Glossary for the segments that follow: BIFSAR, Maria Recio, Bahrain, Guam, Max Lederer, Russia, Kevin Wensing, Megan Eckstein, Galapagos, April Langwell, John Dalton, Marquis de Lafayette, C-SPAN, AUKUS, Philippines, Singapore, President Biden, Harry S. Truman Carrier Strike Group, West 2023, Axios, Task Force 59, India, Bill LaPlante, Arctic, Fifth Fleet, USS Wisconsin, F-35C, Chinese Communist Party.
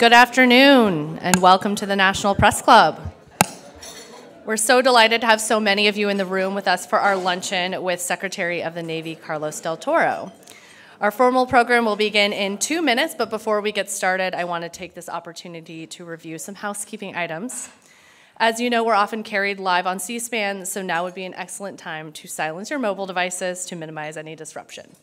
Good afternoon, and welcome to the National Press Club. We're so delighted to have so many of you in the room with us for our luncheon with Secretary of the Navy Carlos Del Toro. Our formal program will begin in 2 minutes, but before we get started, I want to take this opportunity to review some housekeeping items. As you know, we're often carried live on C-SPAN, so now would be an excellent time to silence your mobile devices to minimize any disruption.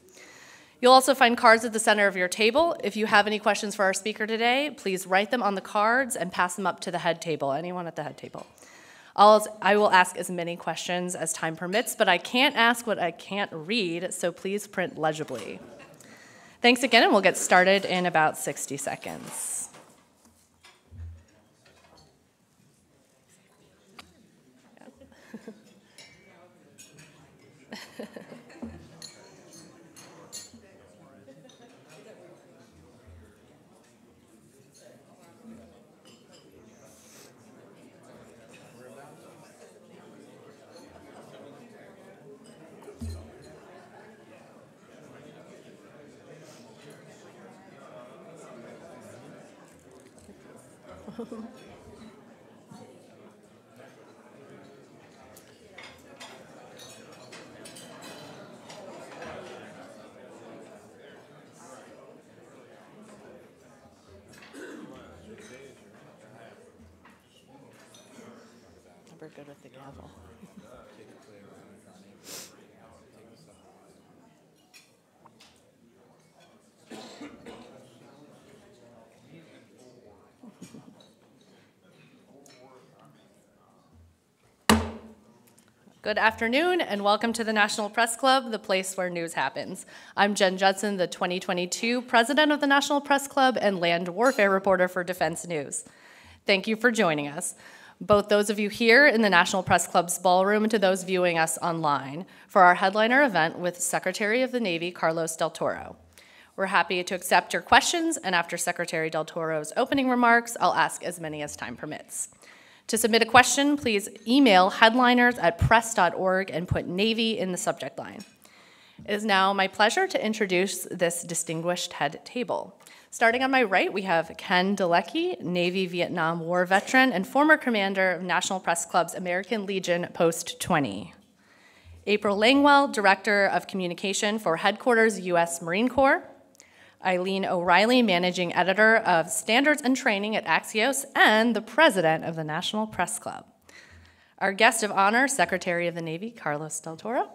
You'll also find cards at the center of your table. If you have any questions for our speaker today, please write them on the cards and pass them up to the head table, anyone at the head table. I will ask as many questions as time permits, but I can't ask what I can't read, so please print legibly. Thanks again, and we'll get started in about 60 seconds. Never good with the gavel. Good afternoon, and welcome to the National Press Club, the place where news happens. I'm Jen Judson, the 2022 president of the National Press Club and land warfare reporter for Defense News. Thank you for joining us, both those of you here in the National Press Club's ballroom and to those viewing us online, for our headliner event with Secretary of the Navy Carlos Del Toro. We're happy to accept your questions, and after Secretary Del Toro's opening remarks, I'll ask as many as time permits. To submit a question, please email headliners@press.org and put Navy in the subject line. It is now my pleasure to introduce this distinguished head table. Starting on my right, we have Ken Delecki, Navy Vietnam War veteran and former commander of National Press Club's American Legion Post 20. April Langwell, Director of Communication for Headquarters U.S. Marine Corps. Eileen O'Reilly, Managing Editor of Standards and Training at Axios and the President of the National Press Club. Our guest of honor, Secretary of the Navy, Carlos Del Toro.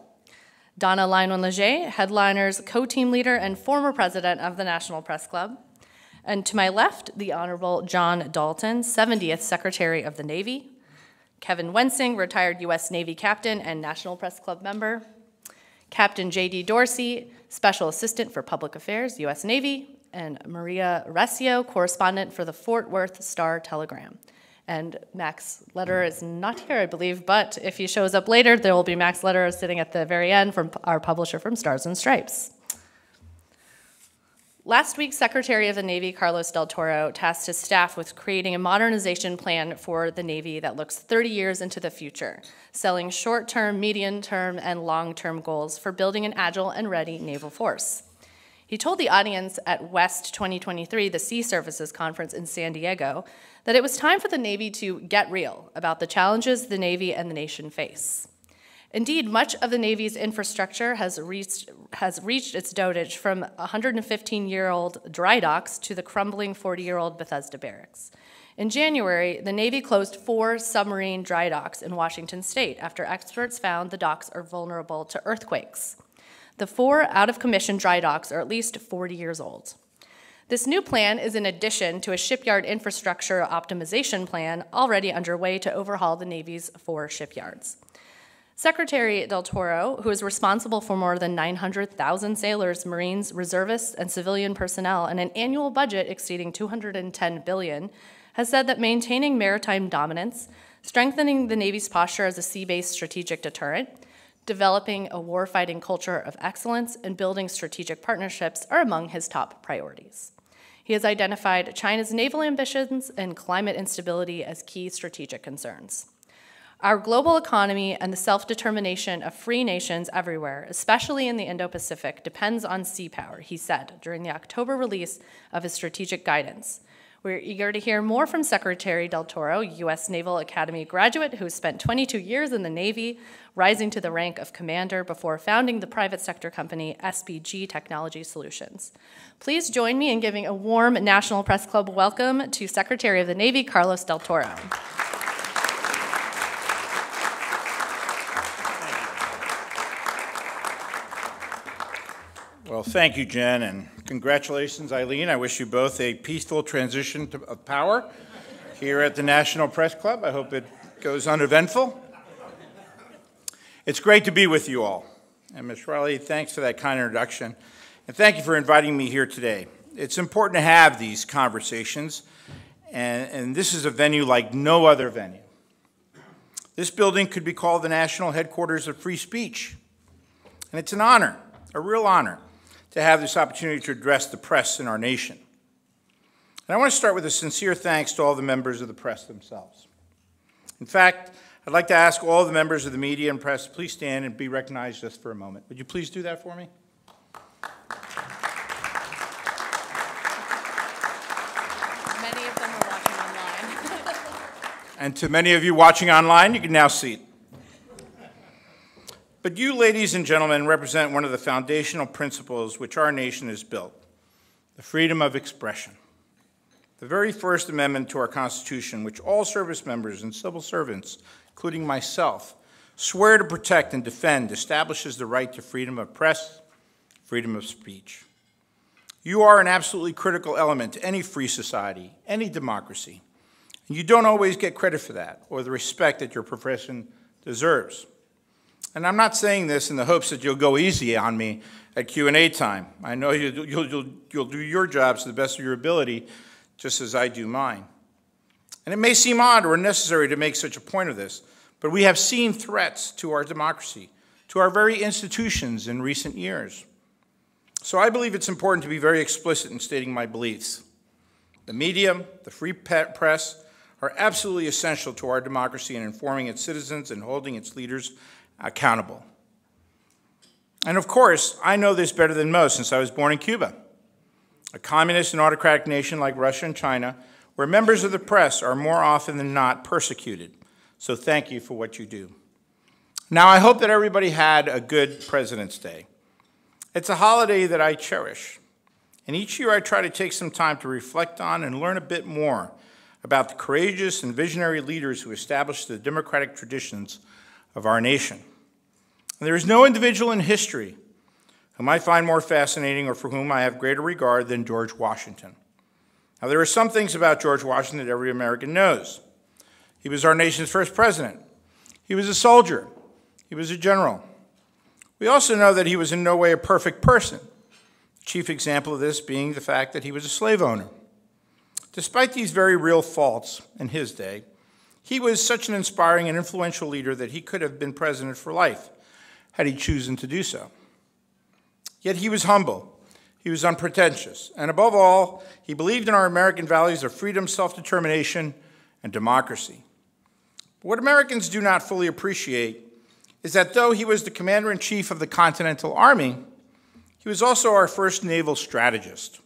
Donna Lionel-Leger, Headliners co-team leader and former president of the National Press Club. And to my left, the Honorable John Dalton, 70th Secretary of the Navy. Kevin Wensing, retired U.S. Navy captain and National Press Club member. Captain J.D. Dorsey, Special Assistant for Public Affairs, U.S. Navy, and Maria Recio, correspondent for the Fort Worth Star-Telegram. And Max Lederer is not here, I believe, but if he shows up later, there will be Max Lederer sitting at the very end from our publisher from Stars and Stripes. Last week, Secretary of the Navy Carlos Del Toro tasked his staff with creating a modernization plan for the Navy that looks 30 years into the future, selling short-term, medium-term, and long-term goals for building an agile and ready naval force. He told the audience at West 2023, the Sea Services Conference in San Diego, that it was time for the Navy to get real about the challenges the Navy and the nation face. Indeed, much of the Navy's infrastructure has reached its dotage, from 115-year-old dry docks to the crumbling 40-year-old Bethesda barracks. In January, the Navy closed 4 submarine dry docks in Washington state after experts found the docks are vulnerable to earthquakes. The 4 out-of-commission dry docks are at least 40 years old. This new plan is in addition to a shipyard infrastructure optimization plan already underway to overhaul the Navy's 4 shipyards. Secretary Del Toro, who is responsible for more than 900,000 sailors, Marines, reservists, and civilian personnel, and an annual budget exceeding $210 billion, has said that maintaining maritime dominance, strengthening the Navy's posture as a sea-based strategic deterrent, developing a warfighting culture of excellence, and building strategic partnerships are among his top priorities. He has identified China's naval ambitions and climate instability as key strategic concerns. Our global economy and the self-determination of free nations everywhere, especially in the Indo-Pacific, depends on sea power, he said during the October release of his strategic guidance, We're eager to hear more from Secretary Del Toro, U.S. Naval Academy graduate who spent 22 years in the Navy, rising to the rank of commander before founding the private sector company SBG Technology Solutions. Please join me in giving a warm National Press Club welcome to Secretary of the Navy, Carlos Del Toro. Well, thank you, Jen, and congratulations, Eileen. I wish you both a peaceful transition of power here at the National Press Club. I hope it goes uneventful. It's great to be with you all. And Ms. Reilly, thanks for that kind introduction. And thank you for inviting me here today. It's important to have these conversations, and this is a venue like no other venue. This building could be called the National Headquarters of Free Speech, and it's an honor, a real honor, to have this opportunity to address the press in our nation. And I want to start with a sincere thanks to all the members of the press themselves. In fact, I'd like to ask all the members of the media and press to please stand and be recognized just for a moment. Would you please do that for me? Many of them are watching online. And to many of you watching online, you can now see it. But you, ladies and gentlemen, represent one of the foundational principles which our nation has built, the freedom of expression. The very first amendment to our Constitution, which all service members and civil servants, including myself, swear to protect and defend, establishes the right to freedom of press, freedom of speech. You are an absolutely critical element to any free society, any democracy. And you don't always get credit for that or the respect that your profession deserves. And I'm not saying this in the hopes that you'll go easy on me at Q&A time. I know you'll do your jobs to the best of your ability, just as I do mine. And it may seem odd or unnecessary to make such a point of this, but we have seen threats to our democracy, to our very institutions in recent years. So I believe it's important to be very explicit in stating my beliefs. The media, the free press, are absolutely essential to our democracy in informing its citizens and holding its leaders accountable. And of course, I know this better than most since I was born in Cuba, a communist and autocratic nation like Russia and China, where members of the press are more often than not persecuted. So thank you for what you do. Now, I hope that everybody had a good President's Day. It's a holiday that I cherish. And each year I try to take some time to reflect on and learn a bit more about the courageous and visionary leaders who established the democratic traditions of our nation. And there is no individual in history whom I find more fascinating or for whom I have greater regard than George Washington. Now, there are some things about George Washington that every American knows. He was our nation's first president. He was a soldier. He was a general. We also know that he was in no way a perfect person, the chief example of this being the fact that he was a slave owner. Despite these very real faults in his day, he was such an inspiring and influential leader that he could have been president for life had he chosen to do so. Yet he was humble, he was unpretentious, and above all, he believed in our American values of freedom, self-determination, and democracy. But what Americans do not fully appreciate is that though he was the commander-in-chief of the Continental Army, he was also our first naval strategist,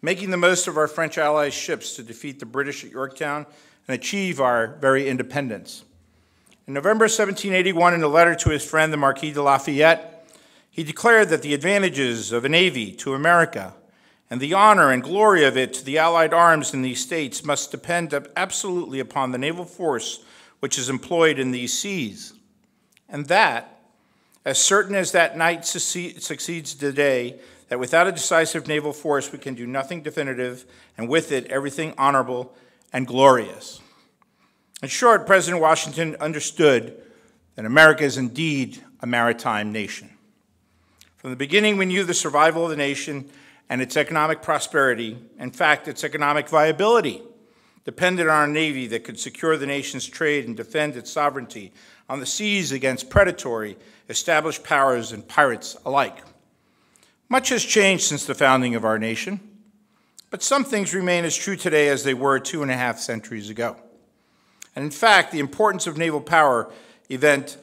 making the most of our French allies' ships to defeat the British at Yorktown and achieve our very independence. In November 1781, in a letter to his friend, the Marquis de Lafayette, he declared that the advantages of a navy to America and the honor and glory of it to the Allied arms in these states must depend absolutely upon the naval force which is employed in these seas. And that, as certain as that night succeeds the day, that without a decisive naval force we can do nothing definitive, and with it everything honorable and glorious. In short, President Washington understood that America is indeed a maritime nation. From the beginning, we knew the survival of the nation and its economic prosperity, in fact, its economic viability, depended on a navy that could secure the nation's trade and defend its sovereignty on the seas against predatory, established powers and pirates alike. Much has changed since the founding of our nation. But some things remain as true today as they were 2.5 centuries ago. And in fact, the importance of naval power event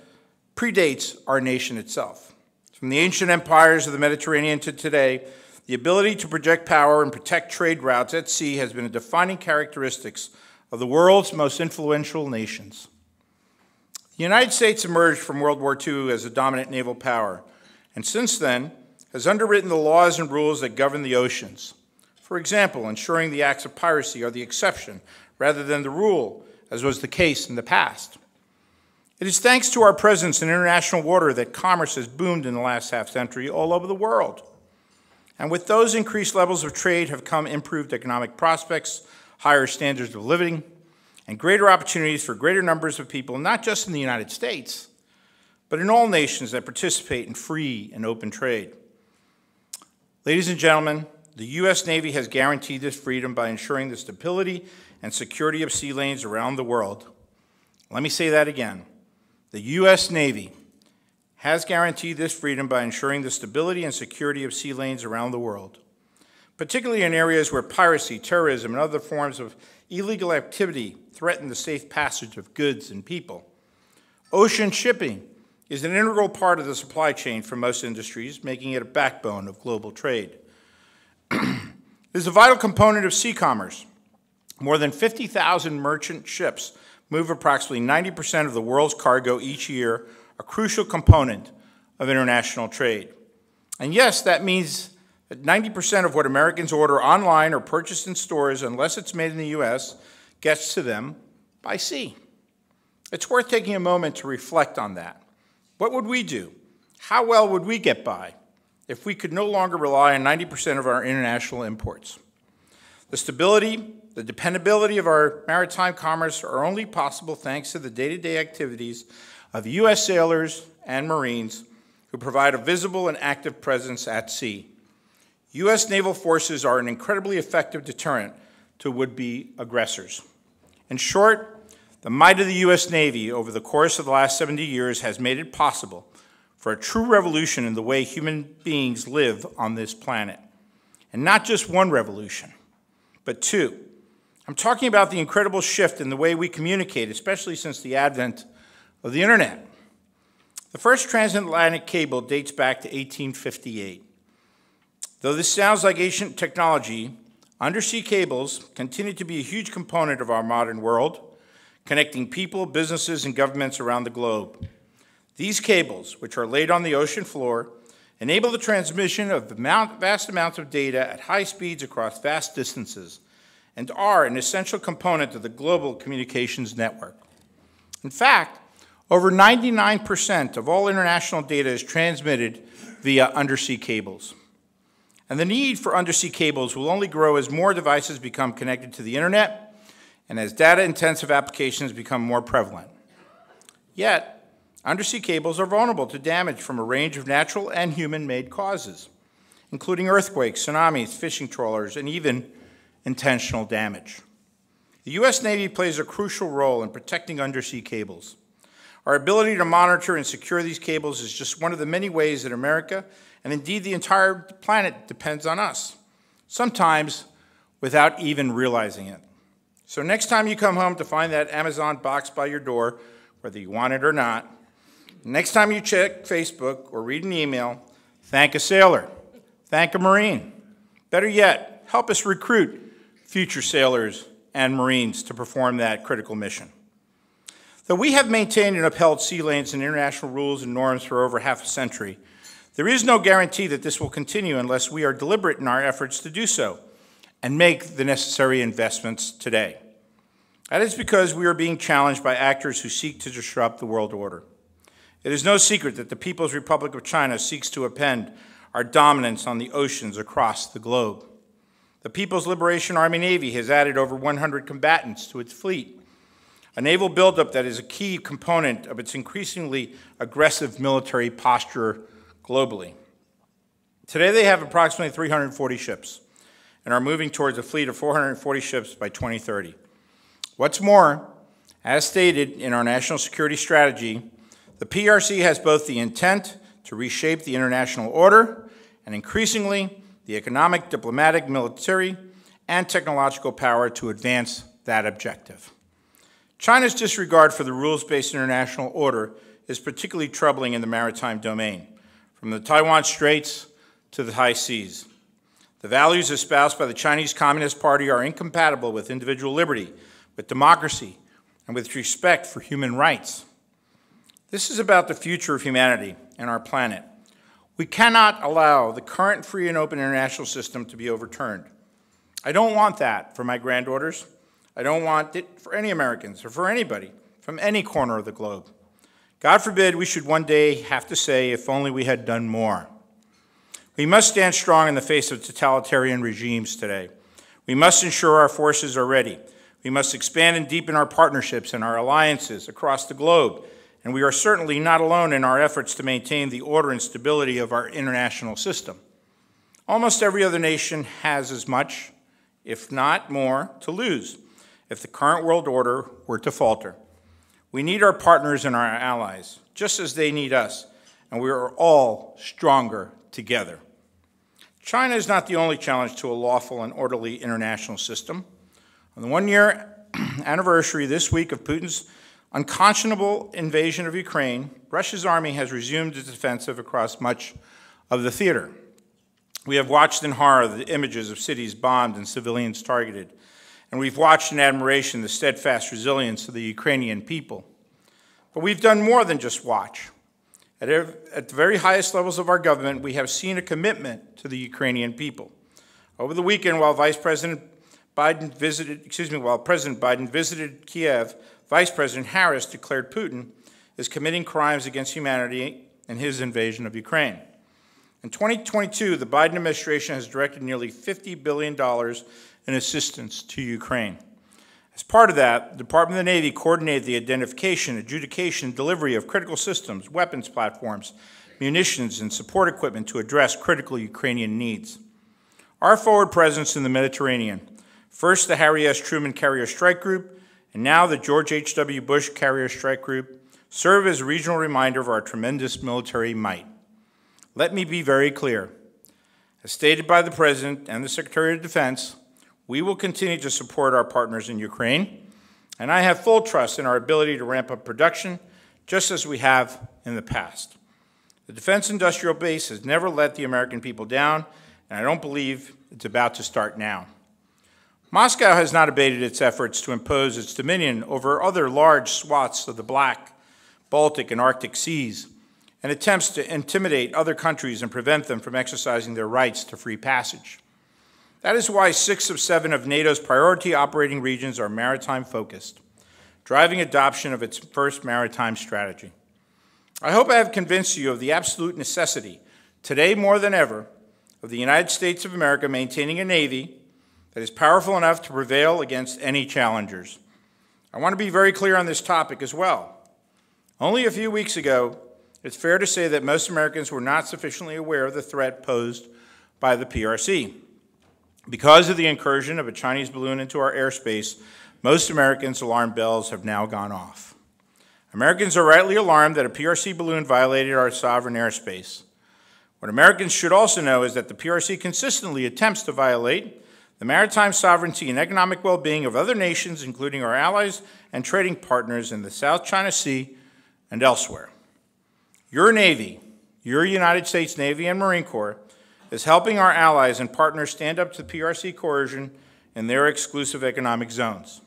predates our nation itself. From the ancient empires of the Mediterranean to today, The ability to project power and protect trade routes at sea has been a defining characteristic of the world's most influential nations. The United States emerged from World War II as a dominant naval power, and since then has underwritten the laws and rules that govern the oceans. For example, ensuring the acts of piracy are the exception rather than the rule, as was the case in the past. It is thanks to our presence in international water that commerce has boomed in the last half-century all over the world. And with those increased levels of trade have come improved economic prospects, higher standards of living, and greater opportunities for greater numbers of people, not just in the United States, but in all nations that participate in free and open trade. Ladies and gentlemen, the U.S. Navy has guaranteed this freedom by ensuring the stability and security of sea lanes around the world. Let me say that again. The U.S. Navy has guaranteed this freedom by ensuring the stability and security of sea lanes around the world, particularly in areas where piracy, terrorism, and other forms of illegal activity threaten the safe passage of goods and people. Ocean shipping is an integral part of the supply chain for most industries, making it a backbone of global trade. It is a vital component of sea commerce. More than 50,000 merchant ships move approximately 90% of the world's cargo each year, a crucial component of international trade. And yes, that means that 90% of what Americans order online or purchased in stores, unless it's made in the US, gets to them by sea. It's worth taking a moment to reflect on that. What would we do? How well would we get by if we could no longer rely on 90% of our international imports? The stability, the dependability of our maritime commerce are only possible thanks to the day-to-day activities of U.S. sailors and Marines who provide a visible and active presence at sea. U.S. naval forces are an incredibly effective deterrent to would-be aggressors. In short, the might of the U.S. Navy over the course of the last 70 years has made it possible for a true revolution in the way human beings live on this planet. And not just one revolution, but two. I'm talking about the incredible shift in the way we communicate, especially since the advent of the internet. The first transatlantic cable dates back to 1858. Though this sounds like ancient technology, undersea cables continue to be a huge component of our modern world, connecting people, businesses, and governments around the globe. These cables, which are laid on the ocean floor, enable the transmission of vast amounts of data at high speeds across vast distances, and are an essential component of the global communications network. In fact, over 99% of all international data is transmitted via undersea cables. And the need for undersea cables will only grow as more devices become connected to the internet and as data-intensive applications become more prevalent. Yet, undersea cables are vulnerable to damage from a range of natural and human-made causes, including earthquakes, tsunamis, fishing trawlers, and even intentional damage. The U.S. Navy plays a crucial role in protecting undersea cables. Our ability to monitor and secure these cables is just one of the many ways that America, and indeed the entire planet, depends on us, sometimes without even realizing it. So next time you come home to find that Amazon box by your door, whether you want it or not, next time you check Facebook or read an email, thank a sailor, thank a Marine. Better yet, help us recruit future sailors and Marines to perform that critical mission. Though we have maintained and upheld sea lanes and international rules and norms for over half a century, there is no guarantee that this will continue unless we are deliberate in our efforts to do so and make the necessary investments today. That is because we are being challenged by actors who seek to disrupt the world order. It is no secret that the People's Republic of China seeks to append our dominance on the oceans across the globe. The People's Liberation Army Navy has added over 100 combatants to its fleet, a naval buildup that is a key component of its increasingly aggressive military posture globally. Today they have approximately 340 ships and are moving towards a fleet of 440 ships by 2030. What's more, as stated in our national security strategy, the PRC has both the intent to reshape the international order and increasingly the economic, diplomatic, military, and technological power to advance that objective. China's disregard for the rules-based international order is particularly troubling in the maritime domain, from the Taiwan Straits to the high seas. The values espoused by the Chinese Communist Party are incompatible with individual liberty, with democracy, and with respect for human rights. This is about the future of humanity and our planet. We cannot allow the current free and open international system to be overturned. I don't want that for my granddaughters. I don't want it for any Americans or for anybody from any corner of the globe. God forbid we should one day have to say, if only we had done more. We must stand strong in the face of totalitarian regimes today. We must ensure our forces are ready. We must expand and deepen our partnerships and our alliances across the globe. And we are certainly not alone in our efforts to maintain the order and stability of our international system. Almost every other nation has as much, if not more, to lose if the current world order were to falter. We need our partners and our allies, just as they need us, and we are all stronger together. China is not the only challenge to a lawful and orderly international system. On the one-year anniversary this week of Putin's unconscionable invasion of Ukraine, Russia's army has resumed its offensive across much of the theater. We have watched in horror the images of cities bombed and civilians targeted, and we've watched in admiration the steadfast resilience of the Ukrainian people. But we've done more than just watch. At the very highest levels of our government, we have seen a commitment to the Ukrainian people. Over the weekend, while President Biden visited Kiev, Vice President Harris declared Putin is committing crimes against humanity in his invasion of Ukraine. In 2022, the Biden administration has directed nearly $50 billion in assistance to Ukraine. As part of that, the Department of the Navy coordinated the identification, adjudication, and delivery of critical systems, weapons platforms, munitions, and support equipment to address critical Ukrainian needs. Our forward presence in the Mediterranean, first the Harry S. Truman Carrier Strike Group, and now the George H.W. Bush Carrier Strike Group, serve as a regional reminder of our tremendous military might. Let me be very clear. As stated by the President and the Secretary of Defense, we will continue to support our partners in Ukraine, and I have full trust in our ability to ramp up production, just as we have in the past. The defense industrial base has never let the American people down, and I don't believe it's about to start now. Moscow has not abated its efforts to impose its dominion over other large swaths of the Black, Baltic, and Arctic seas, and attempts to intimidate other countries and prevent them from exercising their rights to free passage. That is why 6 of 7 of NATO's priority operating regions are maritime-focused, driving adoption of its first maritime strategy. I hope I have convinced you of the absolute necessity, today more than ever, of the United States of America maintaining a navy that is powerful enough to prevail against any challengers. I want to be very clear on this topic as well. Only a few weeks ago, it's fair to say that most Americans were not sufficiently aware of the threat posed by the PRC. Because of the incursion of a Chinese balloon into our airspace, most Americans' alarm bells have now gone off. Americans are rightly alarmed that a PRC balloon violated our sovereign airspace. What Americans should also know is that the PRC consistently attempts to violate the maritime sovereignty and economic well-being of other nations, including our allies and trading partners in the South China Sea and elsewhere. Your Navy, your United States Navy and Marine Corps, is helping our allies and partners stand up to PRC coercion in their exclusive economic zones.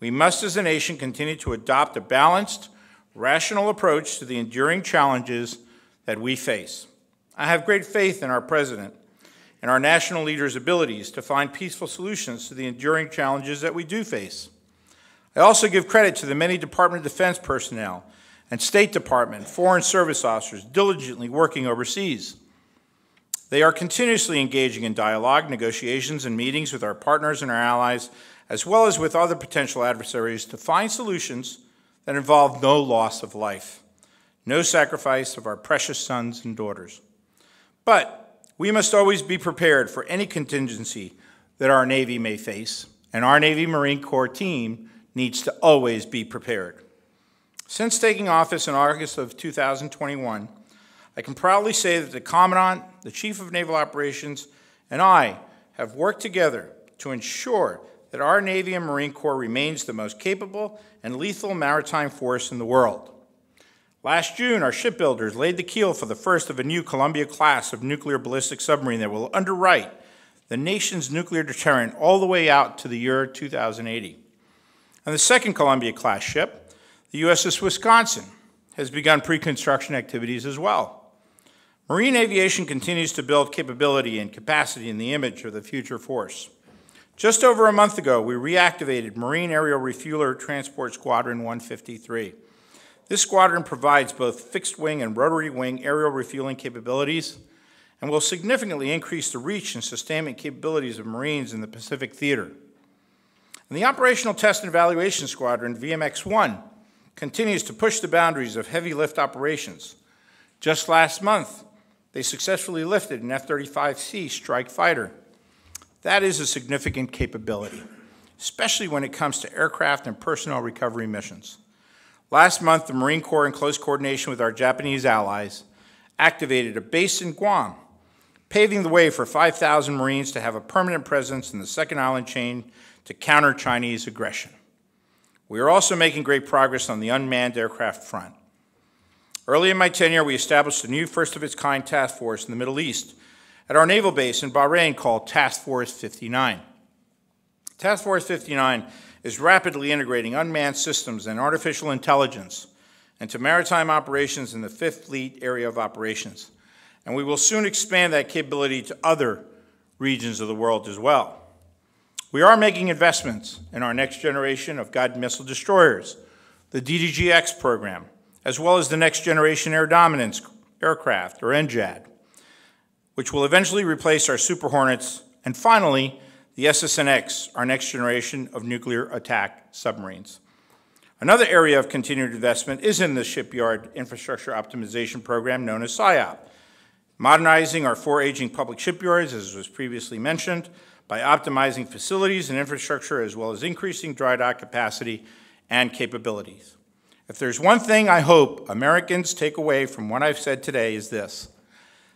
We must, as a nation, continue to adopt a balanced, rational approach to the enduring challenges that we face. I have great faith in our President and our national leaders' abilities to find peaceful solutions to the enduring challenges that we do face. I also give credit to the many Department of Defense personnel and State Department, Foreign Service officers diligently working overseas. They are continuously engaging in dialogue, negotiations, and meetings with our partners and our allies, as well as with other potential adversaries, to find solutions that involve no loss of life, no sacrifice of our precious sons and daughters. But we must always be prepared for any contingency that our Navy may face, and our Navy Marine Corps team needs to always be prepared. Since taking office in August of 2021, I can proudly say that the Commandant, the Chief of Naval Operations, and I have worked together to ensure that our Navy and Marine Corps remains the most capable and lethal maritime force in the world. Last June, our shipbuilders laid the keel for the first of a new Columbia class of nuclear ballistic submarine that will underwrite the nation's nuclear deterrent all the way out to the year 2080. On the second Columbia class ship, the USS Wisconsin has begun pre-construction activities as well. Marine aviation continues to build capability and capacity in the image of the future force. Just over a month ago, we reactivated Marine Aerial Refueler Transport Squadron 153. This squadron provides both fixed-wing and rotary-wing aerial refueling capabilities and will significantly increase the reach and sustainment capabilities of Marines in the Pacific Theater. And the Operational Test and Evaluation Squadron, VMX-1, continues to push the boundaries of heavy lift operations. Just last month, they successfully lifted an F-35C strike fighter. That is a significant capability, especially when it comes to aircraft and personnel recovery missions. Last month, the Marine Corps, in close coordination with our Japanese allies, activated a base in Guam, paving the way for 5,000 Marines to have a permanent presence in the second island chain to counter Chinese aggression. We are also making great progress on the unmanned aircraft front. Early in my tenure, we established a new first-of-its-kind task force in the Middle East at our naval base in Bahrain called Task Force 59. Task Force 59 is rapidly integrating unmanned systems and artificial intelligence into maritime operations in the Fifth Fleet area of operations. And we will soon expand that capability to other regions of the world as well. We are making investments in our next generation of guided missile destroyers, the DDG-X program, as well as the Next Generation Air Dominance Aircraft, or NGAD, which will eventually replace our Super Hornets, and finally, the SSN-X, our next generation of nuclear attack submarines. Another area of continued investment is in the Shipyard Infrastructure Optimization Program, known as SIOP, modernizing our four aging public shipyards, as was previously mentioned, by optimizing facilities and infrastructure, as well as increasing dry dock capacity and capabilities. If there's one thing I hope Americans take away from what I've said today is this: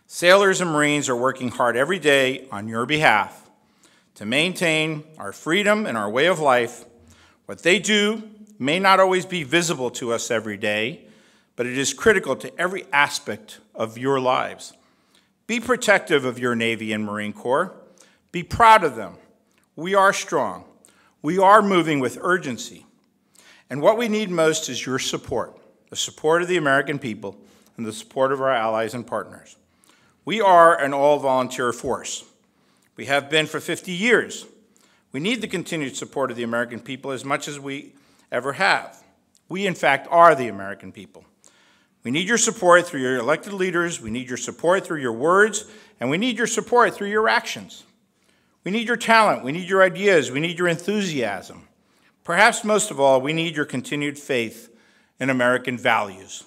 sailors and Marines are working hard every day on your behalf to maintain our freedom and our way of life. What they do may not always be visible to us every day, but it is critical to every aspect of your lives. Be protective of your Navy and Marine Corps. Be proud of them. We are strong. We are moving with urgency. And what we need most is your support, the support of the American people, and the support of our allies and partners. We are an all-volunteer force. We have been for 50 years. We need the continued support of the American people as much as we ever have. We, in fact, are the American people. We need your support through your elected leaders. We need your support through your words, and we need your support through your actions. We need your talent. We need your ideas. We need your enthusiasm. Perhaps most of all, we need your continued faith in American values.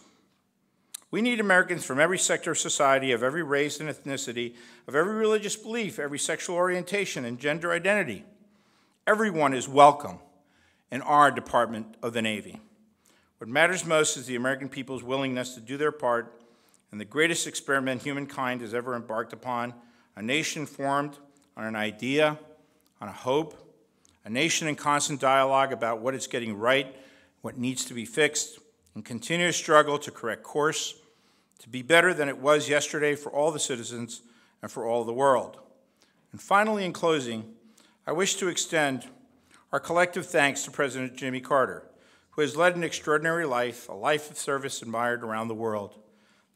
We need Americans from every sector of society, of every race and ethnicity, of every religious belief, every sexual orientation and gender identity. Everyone is welcome in our Department of the Navy. What matters most is the American people's willingness to do their part in the greatest experiment humankind has ever embarked upon, a nation formed on an idea, on a hope, a nation in constant dialogue about what it's getting right, what needs to be fixed, and continuous struggle to correct course, to be better than it was yesterday for all the citizens and for all the world. And finally, in closing, I wish to extend our collective thanks to President Jimmy Carter, who has led an extraordinary life, a life of service admired around the world.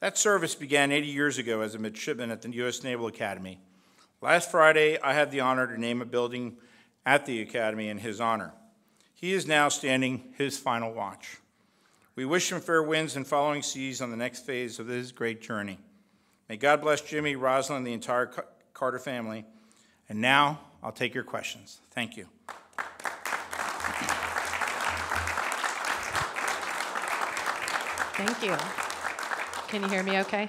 That service began 80 years ago as a midshipman at the U.S. Naval Academy. Last Friday, I had the honor to name a building at the Academy in his honor. He is now standing his final watch. We wish him fair winds and following seas on the next phase of his great journey. May God bless Jimmy, Rosalind, the entire Carter family. And now, I'll take your questions. Thank you. Thank you. Can you hear me okay?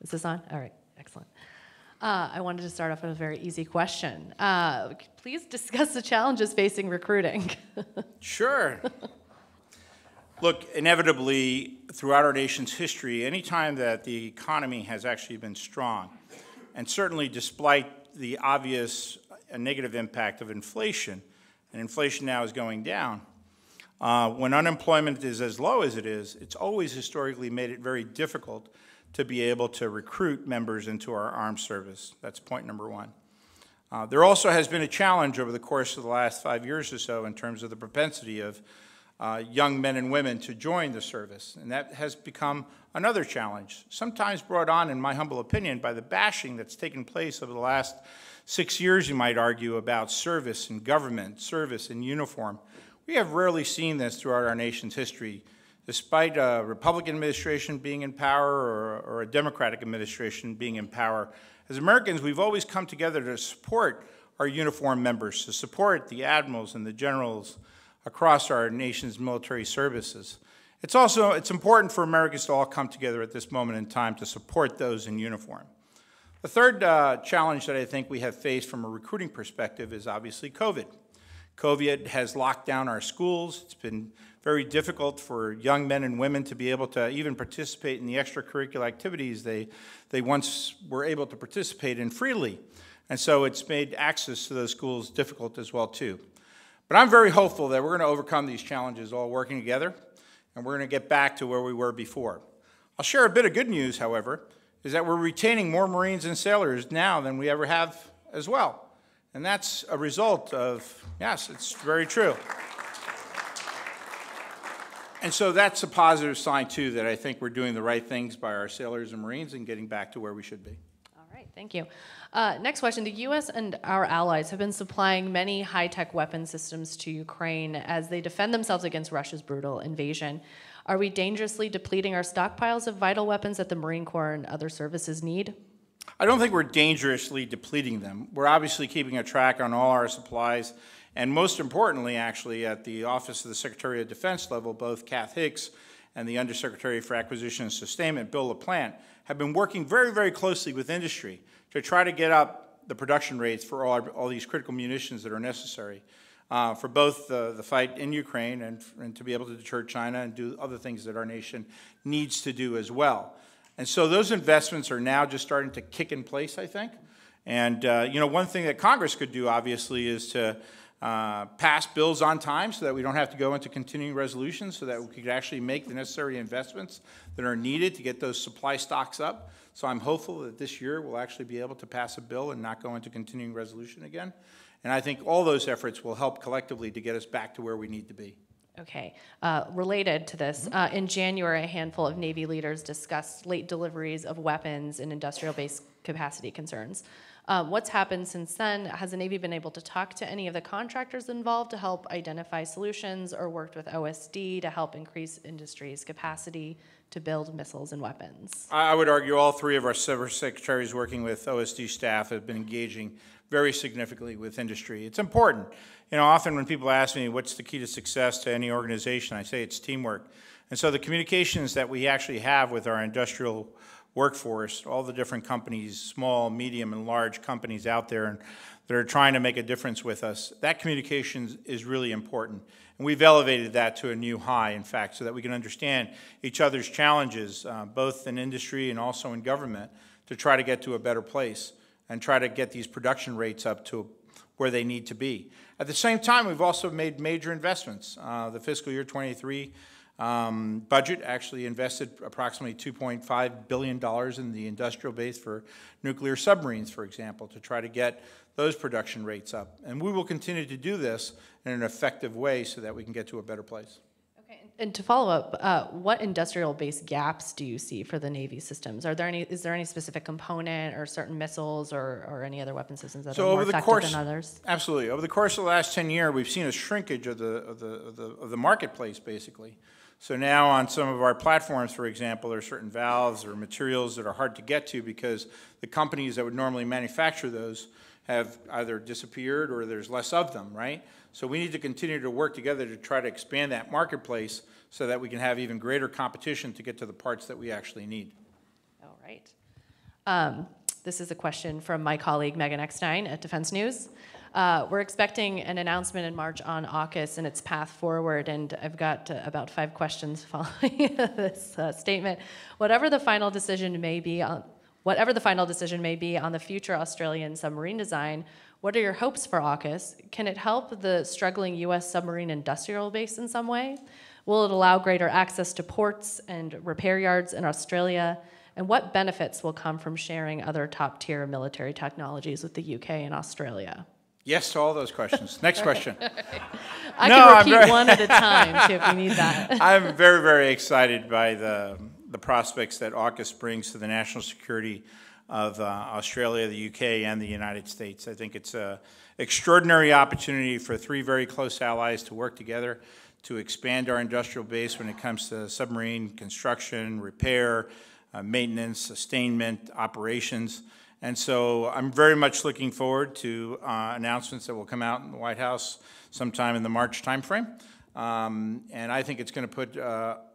Is this on? All right, excellent. I wanted to start off with a very easy question. Please discuss the challenges facing recruiting. Sure. Look, inevitably, throughout our nation's history, any time that the economy has actually been strong, and certainly despite the obvious negative impact of inflation, and inflation now is going down, when unemployment is as low as it is, it's always historically made it very difficult to be able to recruit members into our armed service. That's point number one. There also has been a challenge over the course of the last 5 years or so in terms of the propensity of young men and women to join the service, and that has become another challenge, sometimes brought on, in my humble opinion, by the bashing that's taken place over the last 6 years, you might argue, about service and government, service and uniform. We have rarely seen this throughout our nation's history, despite a Republican administration being in power or a Democratic administration being in power. As Americans, we've always come together to support our uniformed members, to support the admirals and the generals across our nation's military services. It's also, it's important for Americans to all come together at this moment in time to support those in uniform. The third challenge that I think we have faced from a recruiting perspective is obviously COVID. COVID has locked down our schools. It's been very difficult for young men and women to be able to even participate in the extracurricular activities they once were able to participate in freely. And so it's made access to those schools difficult as well too. But I'm very hopeful that we're going to overcome these challenges all working together, and we're going to get back to where we were before. I'll share a bit of good news, however, is that we're retaining more Marines and sailors now than we ever have as well. And that's a result of, yes, it's very true. And so that's a positive sign, too, that I think we're doing the right things by our sailors and Marines and getting back to where we should be. All right, thank you. Next question. The U.S. and our allies have been supplying many high-tech weapon systems to Ukraine as they defend themselves against Russia's brutal invasion. Are we dangerously depleting our stockpiles of vital weapons that the Marine Corps and other services need? I don't think we're dangerously depleting them. We're obviously keeping a track on all our supplies, and most importantly, actually, at the Office of the Secretary of Defense level, both Kath Hicks and the Undersecretary for Acquisition and Sustainment, Bill LaPlante, have been working very, very closely with industry to try to get up the production rates for all these critical munitions that are necessary for both the fight in Ukraine and to be able to deter China and do other things that our nation needs to do as well. And so those investments are now just starting to kick in place, I think. And you know, one thing that Congress could do, obviously, is to pass bills on time so that we don't have to go into continuing resolutions, so that we could actually make the necessary investments that are needed to get those supply stocks up. So I'm hopeful that this year we'll actually be able to pass a bill and not go into continuing resolution again. And I think all those efforts will help collectively to get us back to where we need to be. Okay. Related to this, in January, a handful of Navy leaders discussed late deliveries of weapons and industrial-based capacity concerns. What's happened since then? Has the Navy been able to talk to any of the contractors involved to help identify solutions, or worked with OSD to help increase industry's capacity to build missiles and weapons? I would argue all three of our secretaries working with OSD staff have been engaging very significantly with industry. It's important. You know, often when people ask me what's the key to success to any organization, I say it's teamwork. And so the communications that we actually have with our industrial workforce, all the different companies, small, medium, and large companies out there that are trying to make a difference with us, that communication is really important. And we've elevated that to a new high, in fact, so that we can understand each other's challenges, both in industry and also in government, to try to get to a better place and try to get these production rates up to where they need to be. At the same time, we've also made major investments. The fiscal year 23 budget actually invested approximately $2.5 billion in the industrial base for nuclear submarines, for example, to try to get those production rates up. And we will continue to do this in an effective way so that we can get to a better place. Okay. And to follow up, what industrial-based gaps do you see for the Navy systems? Is there any specific component or certain missiles or any other weapon systems that are more effective than others? Absolutely. Over the course of the last 10 years, we've seen a shrinkage of the marketplace, basically. So now on some of our platforms, for example, there are certain valves or materials that are hard to get to because the companies that would normally manufacture those have either disappeared or there's less of them, right? So we need to continue to work together to try to expand that marketplace so that we can have even greater competition to get to the parts that we actually need. All right. This is a question from my colleague Megan Eckstein at Defense News. We're expecting an announcement in March on AUKUS and its path forward, and I've got about 5 questions following this statement. Whatever the final decision may be on the future Australian submarine design, what are your hopes for AUKUS? Can it help the struggling U.S. submarine industrial base in some way? Will it allow greater access to ports and repair yards in Australia? and what benefits will come from sharing other top-tier military technologies with the UK and Australia? Yes to all those questions. Next question. I can repeat one at a time, too, if you need that. I'm very, very excited by the prospects that AUKUS brings to the national security of Australia, the UK, and the United States. I think it's an extraordinary opportunity for three very close allies to work together to expand our industrial base when it comes to submarine construction, repair, maintenance, sustainment, operations. And so I'm very much looking forward to announcements that will come out in the White House sometime in the March timeframe. And I think it's going to put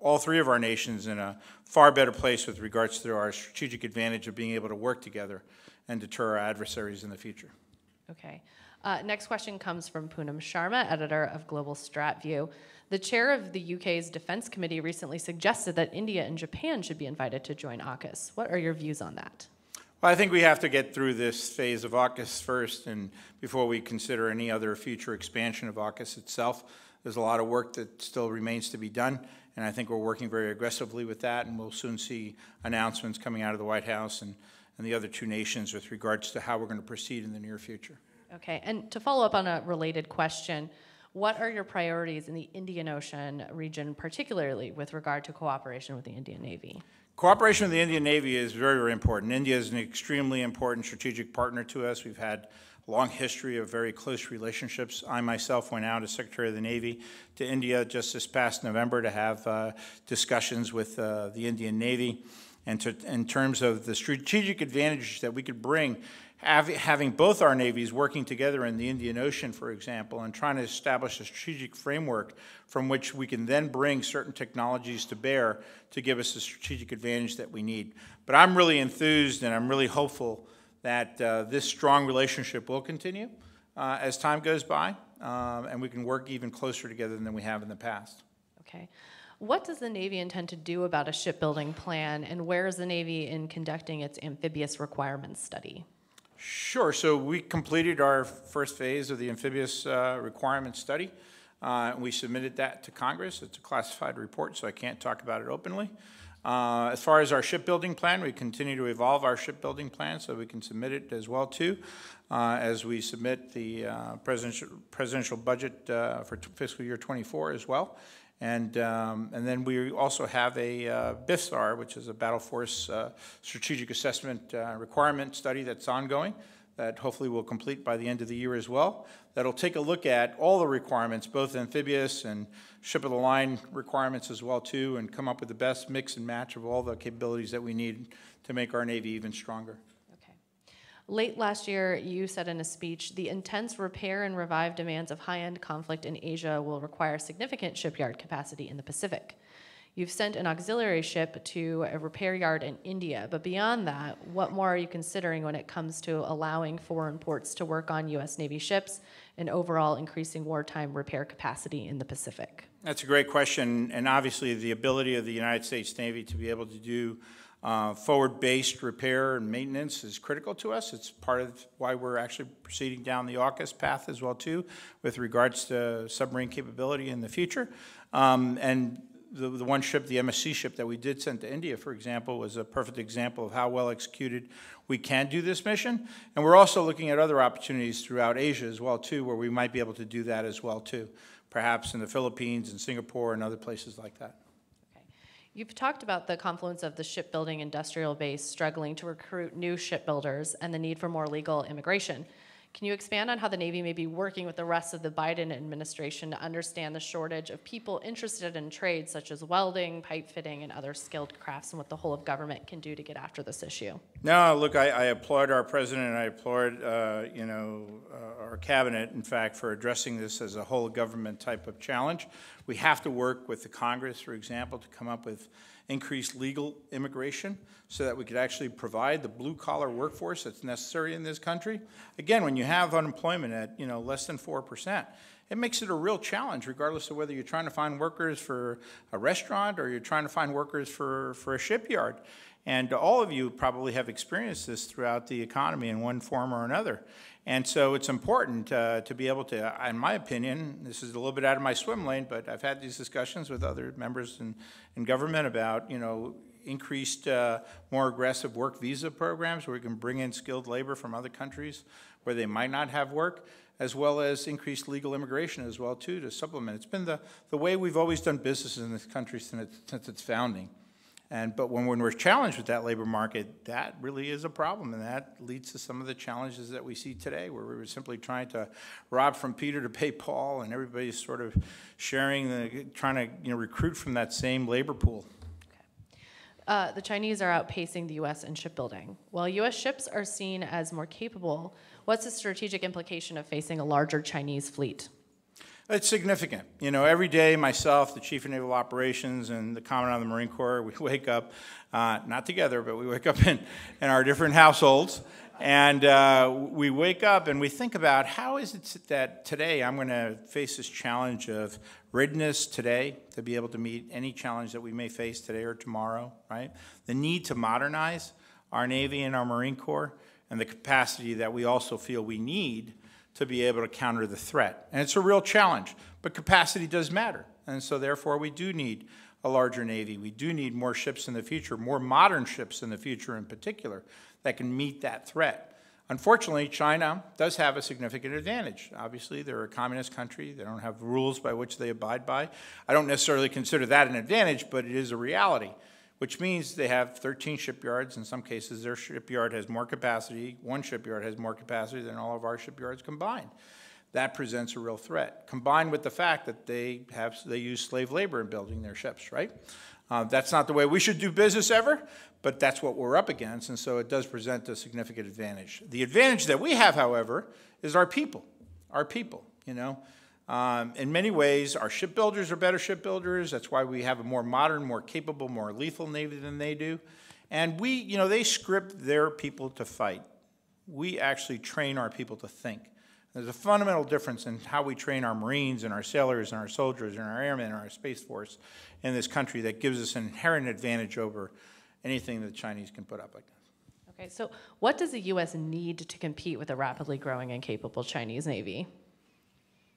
all three of our nations in a far better place with regards to our strategic advantage of being able to work together and deter our adversaries in the future. Okay. Next question comes from Poonam Sharma, editor of Global StratView. The chair of the UK's Defense Committee recently suggested that India and Japan should be invited to join AUKUS. What are your views on that? Well, I think we have to get through this phase of AUKUS first, and before we consider any other future expansion of AUKUS itself. There's a lot of work that still remains to be done, and I think we're working very aggressively with that, and we'll soon see announcements coming out of the White House and the other two nations with regards to how we're going to proceed in the near future. Okay, and to follow up on a related question, what are your priorities in the Indian Ocean region, particularly with regard to cooperation with the Indian Navy? Cooperation with the Indian Navy is very, very important. India is an extremely important strategic partner to us. We've had a long history of very close relationships. I myself went out as Secretary of the Navy to India just this past November to have discussions with the Indian Navy. And in terms of the strategic advantage that we could bring, having both our navies working together in the Indian Ocean, for example, and trying to establish a strategic framework from which we can then bring certain technologies to bear to give us the strategic advantage that we need. But I'm really enthused and I'm really hopeful that this strong relationship will continue as time goes by, and we can work even closer together than we have in the past. Okay. What does the Navy intend to do about a shipbuilding plan, and where is the Navy in conducting its amphibious requirements study? Sure. So we completed our first phase of the amphibious requirements study. We submitted that to Congress. It's a classified report, so I can't talk about it openly. As far as our shipbuilding plan, we continue to evolve our shipbuilding plan so we can submit it as well, too, as we submit the presidential budget for fiscal year 24 as well. And then we also have a BIFSAR, which is a Battle Force Strategic Assessment Requirement Study that's ongoing that hopefully we'll complete by the end of the year as well. That'll take a look at all the requirements, both amphibious and ship-of-the-line requirements as well, too, and come up with the best mix and match of all the capabilities that we need to make our Navy even stronger. Late last year, you said in a speech, the intense repair and revive demands of high-end conflict in Asia will require significant shipyard capacity in the Pacific. You've sent an auxiliary ship to a repair yard in India, but beyond that, what more are you considering when it comes to allowing foreign ports to work on U.S. Navy ships and overall increasing wartime repair capacity in the Pacific? That's a great question, and obviously the ability of the United States Navy to be able to do forward-based repair and maintenance is critical to us. It's part of why we're actually proceeding down the AUKUS path as well, too, with regards to submarine capability in the future. And the one ship, the MSC ship that we did send to India, for example, was a perfect example of how well executed we can do this mission. And we're also looking at other opportunities throughout Asia as well, too, where we might be able to do that as well, too, perhaps in the Philippines and Singapore and other places like that. You've talked about the confluence of the shipbuilding industrial base struggling to recruit new shipbuilders and the need for more legal immigration. Can you expand on how the Navy may be working with the rest of the Biden administration to understand the shortage of people interested in trades such as welding, pipe fitting, and other skilled crafts, and what the whole of government can do to get after this issue? No, look, I applaud our president, and I applaud our cabinet, in fact, for addressing this as a whole government type of challenge. We have to work with the Congress, for example, to come up with increased legal immigration so that we could actually provide the blue-collar workforce that's necessary in this country. Again, when you have unemployment at less than 4%, it makes it a real challenge, regardless of whether you're trying to find workers for a restaurant or you're trying to find workers for a shipyard. And all of you probably have experienced this throughout the economy in one form or another. And so it's important to be able to, in my opinion, this is a little bit out of my swim lane, but I've had these discussions with other members in government about, increased, more aggressive work visa programs where we can bring in skilled labor from other countries where they might not have work, as well as increased legal immigration as well, too, to supplement. It's been the way we've always done business in this country since its founding. But when we're challenged with that labor market, that really is a problem, and that leads to some of the challenges that we see today, where we were simply trying to rob from Peter to pay Paul, and everybody's sort of sharing, trying to recruit from that same labor pool. Okay. The Chinese are outpacing the U.S. in shipbuilding. While U.S. ships are seen as more capable, what's the strategic implication of facing a larger Chinese fleet? It's significant. You know, every day, myself, the Chief of Naval Operations, and the Commandant of the Marine Corps, we wake up, not together, but we wake up in our different households, and we wake up and we think about how is it that today I'm going to face this challenge of readiness today to be able to meet any challenge that we may face today or tomorrow, right? The need to modernize our Navy and our Marine Corps, and the capacity that we also feel we need to be able to counter the threat. And it's a real challenge, but capacity does matter. And so therefore we do need a larger Navy. We do need more ships in the future, more modern ships in the future in particular, that can meet that threat. Unfortunately, China does have a significant advantage. Obviously, they're a communist country. They don't have rules by which they abide by. I don't necessarily consider that an advantage, but it is a reality, which means they have 13 shipyards. In some cases, their shipyard has more capacity. One shipyard has more capacity than all of our shipyards combined. That presents a real threat, combined with the fact that they use slave labor in building their ships, right? That's not the way we should do business ever, but that's what we're up against, and so it does present a significant advantage. The advantage that we have, however, is our people, you know. In many ways, our shipbuilders are better shipbuilders. That's why we have a more modern, more capable, more lethal Navy than they do. And we, you know, they script their people to fight. We actually train our people to think. There's a fundamental difference in how we train our Marines and our sailors and our soldiers and our airmen and our Space Force in this country that gives us an inherent advantage over anything that the Chinese can put up like that. Okay, so what does the U.S. need to compete with a rapidly growing and capable Chinese Navy?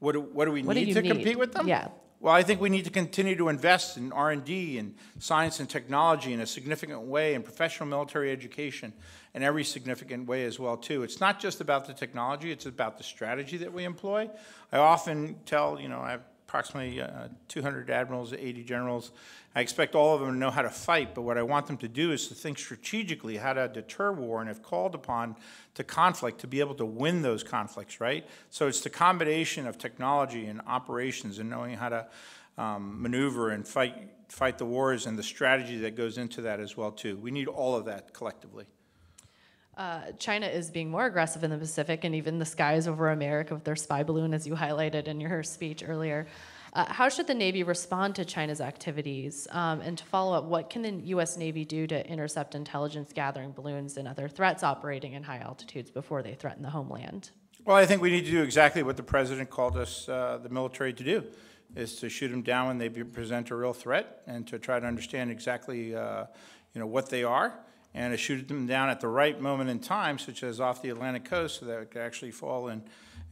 What do we need to compete with them? Yeah. Well, I think we need to continue to invest in R&D and science and technology in a significant way, and professional military education in every significant way as well, too. It's not just about the technology. It's about the strategy that we employ. I often tell, you know, I have approximately 200 admirals, 80 generals. I expect all of them to know how to fight, but what I want them to do is to think strategically how to deter war, and if called upon to conflict, to be able to win those conflicts, right? So it's the combination of technology and operations and knowing how to maneuver and fight the wars, and the strategy that goes into that as well, too. We need all of that collectively. China is being more aggressive in the Pacific, and even the skies over America with their spy balloon, as you highlighted in your speech earlier. How should the Navy respond to China's activities? And to follow up, what can the U.S. Navy do to intercept intelligence gathering balloons and other threats operating in high altitudes before they threaten the homeland? Well, I think we need to do exactly what the President called us, the military, to do, is to shoot them down when they present a real threat, and to try to understand exactly what they are, and to shoot them down at the right moment in time, such as off the Atlantic coast, so that it could actually fall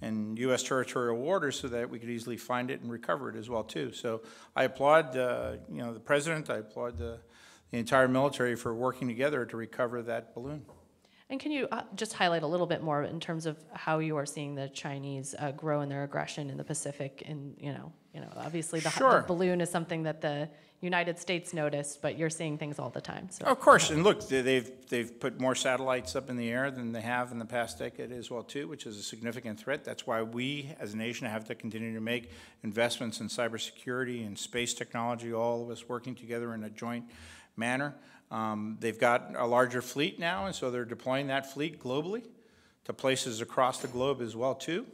in U.S. territorial waters, so that we could easily find it and recover it as well, too. So I applaud the President, I applaud the entire military for working together to recover that balloon. And can you just highlight a little bit more in terms of how you are seeing the Chinese grow in their aggression in the Pacific? And obviously the, sure, the balloon is something that the United States noticed, but you're seeing things all the time. So. Of course, and look, they've put more satellites up in the air than they have in the past decade as well, too, which is a significant threat. That's why we, as a nation, have to continue to make investments in cybersecurity and space technology, all of us working together in a joint manner. They've got a larger fleet now, and so they're deploying that fleet globally to places across the globe as well, too,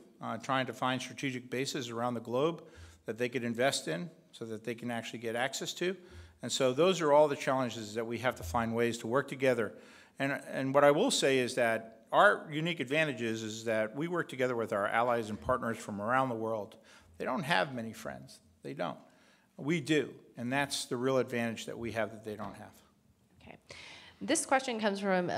trying to find strategic bases around the globe that they could invest in, so that they can actually get access to. And so those are all the challenges that we have to find ways to work together. And what I will say is that our unique advantage is that we work together with our allies and partners from around the world. They don't have many friends. They don't. We do. And that's the real advantage that we have that they don't have. Okay. This question comes from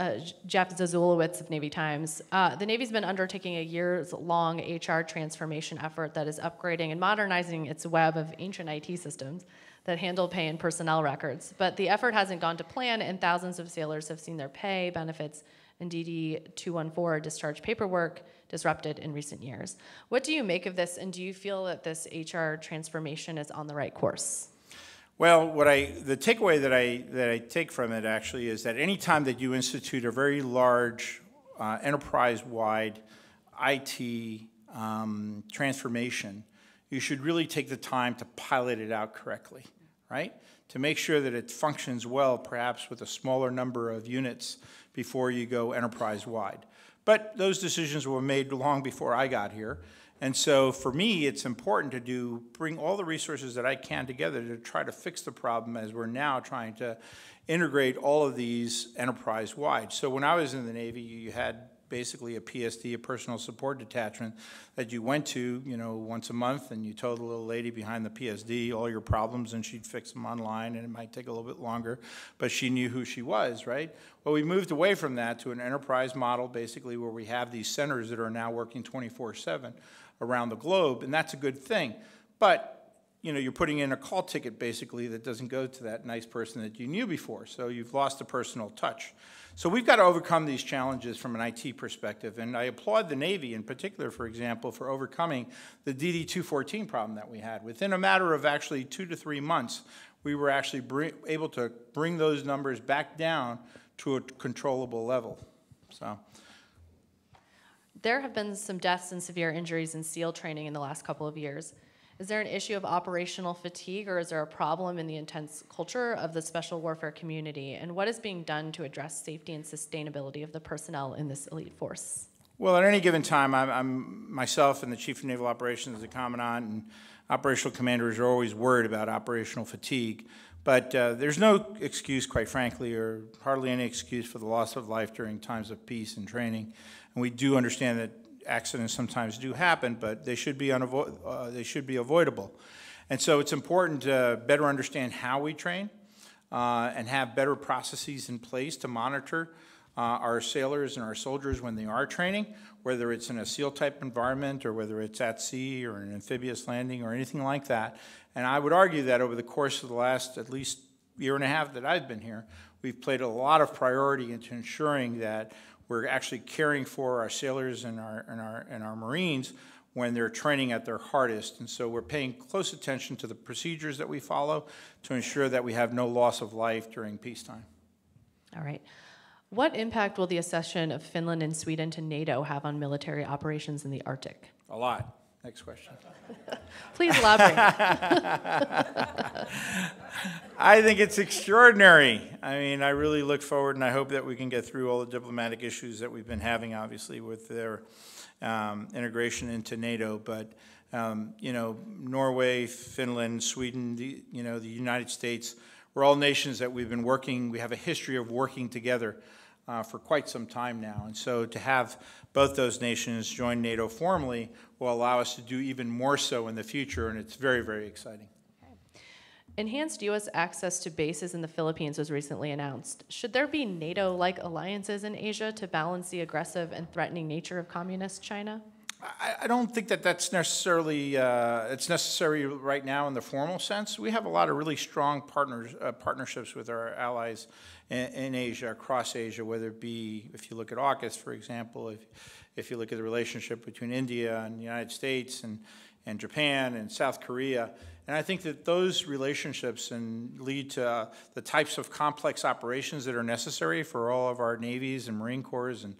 Jeff Zazulowitz of Navy Times. The Navy's been undertaking a years-long HR transformation effort that is upgrading and modernizing its web of ancient IT systems that handle pay and personnel records. But the effort hasn't gone to plan, and thousands of sailors have seen their pay, benefits, and DD 214 discharge paperwork disrupted in recent years. What do you make of this, and do you feel that this HR transformation is on the right course? Well, the takeaway that I take from it actually is that any time that you institute a very large enterprise-wide IT transformation, you should really take the time to pilot it out correctly, right? To make sure that it functions well, perhaps with a smaller number of units before you go enterprise-wide. But those decisions were made long before I got here. And so for me, it's important to bring all the resources that I can together to try to fix the problem as we're now trying to integrate all of these enterprise-wide. So when I was in the Navy, you had basically a PSD, a personal support detachment, that you went to, you know, once a month, and you told the little lady behind the PSD all your problems, and she'd fix them online, and it might take a little bit longer, but she knew who she was, right? Well, we moved away from that to an enterprise model, basically, where we have these centers that are now working 24/7 around the globe, and that's a good thing. But you know, you're putting in a call ticket, basically, that doesn't go to that nice person that you knew before, so you've lost the personal touch. So we've got to overcome these challenges from an IT perspective, and I applaud the Navy in particular, for example, for overcoming the DD-214 problem that we had. Within a matter of actually 2 to 3 months, we were actually able to bring those numbers back down to a controllable level. So. There have been some deaths and severe injuries in SEAL training in the last couple of years. Is there an issue of operational fatigue, or is there a problem in the intense culture of the special warfare community? And what is being done to address safety and sustainability of the personnel in this elite force? Well, at any given time, I'm myself and the Chief of Naval Operations, the Commandant, and operational commanders are always worried about operational fatigue. But there's no excuse, quite frankly, or hardly any excuse for the loss of life during times of peace and training. And we do understand that accidents sometimes do happen, but they should be avoidable. And so it's important to better understand how we train and have better processes in place to monitor our sailors and our soldiers when they are training, whether it's in a SEAL-type environment or whether it's at sea or an amphibious landing or anything like that. And I would argue that over the course of the last at least year and a half that I've been here, we've played a lot of priority into ensuring that we're actually caring for our sailors and our Marines when they're training at their hardest. And so we're paying close attention to the procedures that we follow to ensure that we have no loss of life during peacetime. All right. What impact will the accession of Finland and Sweden to NATO have on military operations in the Arctic? A lot. Next question. Please elaborate. I think it's extraordinary. I mean, I really look forward, and I hope that we can get through all the diplomatic issues that we've been having, obviously, with their integration into NATO. But, you know, Norway, Finland, Sweden, the United States, we're all nations that we've been working. We have a history of working together for quite some time now. And so to have both those nations join NATO formally will allow us to do even more so in the future, and it's very, very exciting. Okay. Enhanced U.S. access to bases in the Philippines was recently announced. Should there be NATO-like alliances in Asia to balance the aggressive and threatening nature of communist China? I don't think that that's necessarily it's necessary right now in the formal sense. We have a lot of really strong partnerships with our allies in Asia, across Asia, whether it be, if you look at AUKUS, for example, if you look at the relationship between India and the United States and Japan and South Korea. And I think that those relationships lead to the types of complex operations that are necessary for all of our navies and Marine Corps and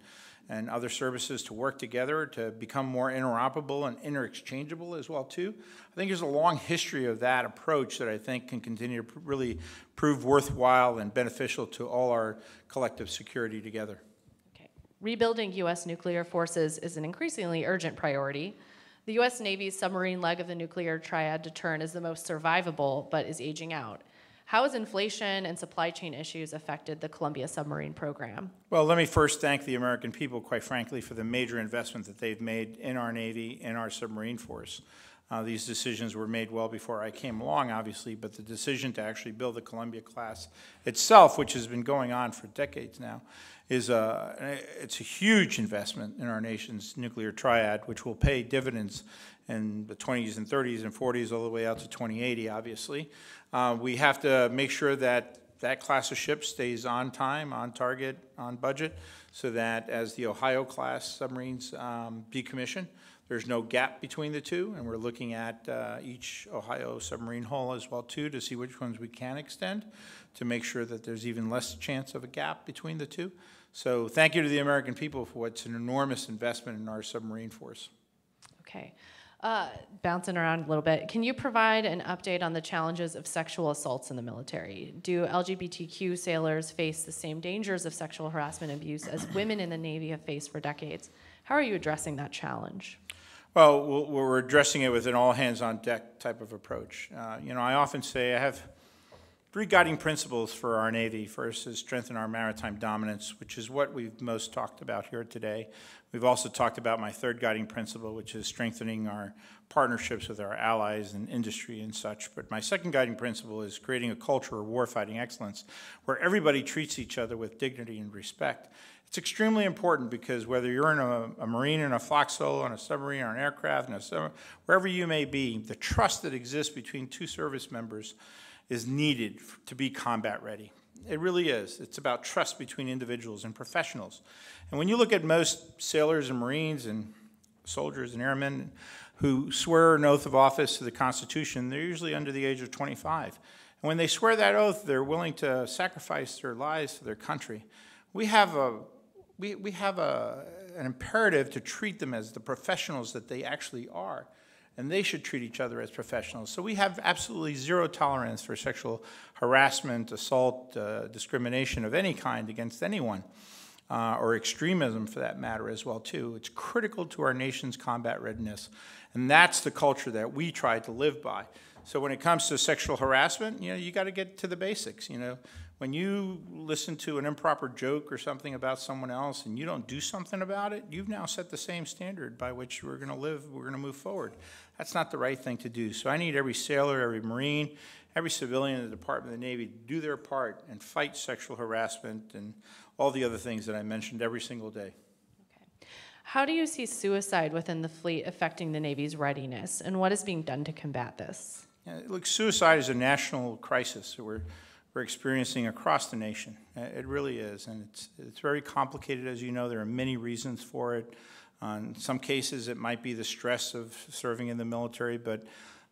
other services to work together to become more interoperable and inter-exchangeable as well, too. I think there's a long history of that approach that I think can continue to really prove worthwhile and beneficial to all our collective security together. Okay. Rebuilding U.S. nuclear forces is an increasingly urgent priority. The U.S. Navy's submarine leg of the nuclear triad deterrent is the most survivable, but is aging out. How has inflation and supply chain issues affected the Columbia submarine program? Well, let me first thank the American people, quite frankly, for the major investment that they've made in our Navy and our submarine force. These decisions were made well before I came along, obviously, but the decision to actually build the Columbia class itself, which has been going on for decades now, is it's a huge investment in our nation's nuclear triad, which will pay dividends in the 20s and 30s and 40s all the way out to 2080, obviously. We have to make sure that that class of ship stays on time, on target, on budget, so that as the Ohio class submarines decommission, there's no gap between the two, and we're looking at each Ohio submarine hull as well, too, to see which ones we can extend to make sure that there's even less chance of a gap between the two. So thank you to the American people for what's an enormous investment in our submarine force. Okay. Bouncing around a little bit, can you provide an update on the challenges of sexual assaults in the military? Do LGBTQ sailors face the same dangers of sexual harassment and abuse as women in the Navy have faced for decades? How are you addressing that challenge? Well, we're addressing it with an all-hands-on-deck type of approach. You know, I often say I have three guiding principles for our Navy. First is strengthen our maritime dominance, which is what we've most talked about here today. We've also talked about my third guiding principle, which is strengthening our partnerships with our allies and industry and such. But my second guiding principle is creating a culture of warfighting excellence where everybody treats each other with dignity and respect. It's extremely important because whether you're in a Marine, in a foxhole, on a submarine, on an aircraft, wherever you may be, the trust that exists between two service members is needed to be combat ready. It really is. It's about trust between individuals and professionals. And when you look at most sailors and Marines and soldiers and airmen who swear an oath of office to the Constitution, they're usually under the age of 25. And when they swear that oath, they're willing to sacrifice their lives for their country. We have an imperative to treat them as the professionals that they actually are. And they should treat each other as professionals. So we have absolutely zero tolerance for sexual harassment, assault, discrimination of any kind against anyone, or extremism for that matter as well too. It's critical to our nation's combat readiness. And that's the culture that we try to live by. So when it comes to sexual harassment, you know, you gotta get to the basics, you know. When you listen to an improper joke or something about someone else and you don't do something about it, you've now set the same standard by which we're going to live, we're going to move forward. That's not the right thing to do. So I need every sailor, every Marine, every civilian in the Department of the Navy to do their part and fight sexual harassment and all the other things that I mentioned every single day. Okay. How do you see suicide within the fleet affecting the Navy's readiness, and what is being done to combat this? Yeah, look, suicide is a national crisis. So we're experiencing across the nation. It really is, and it's very complicated, as you know. There are many reasons for it. In some cases, it might be the stress of serving in the military, but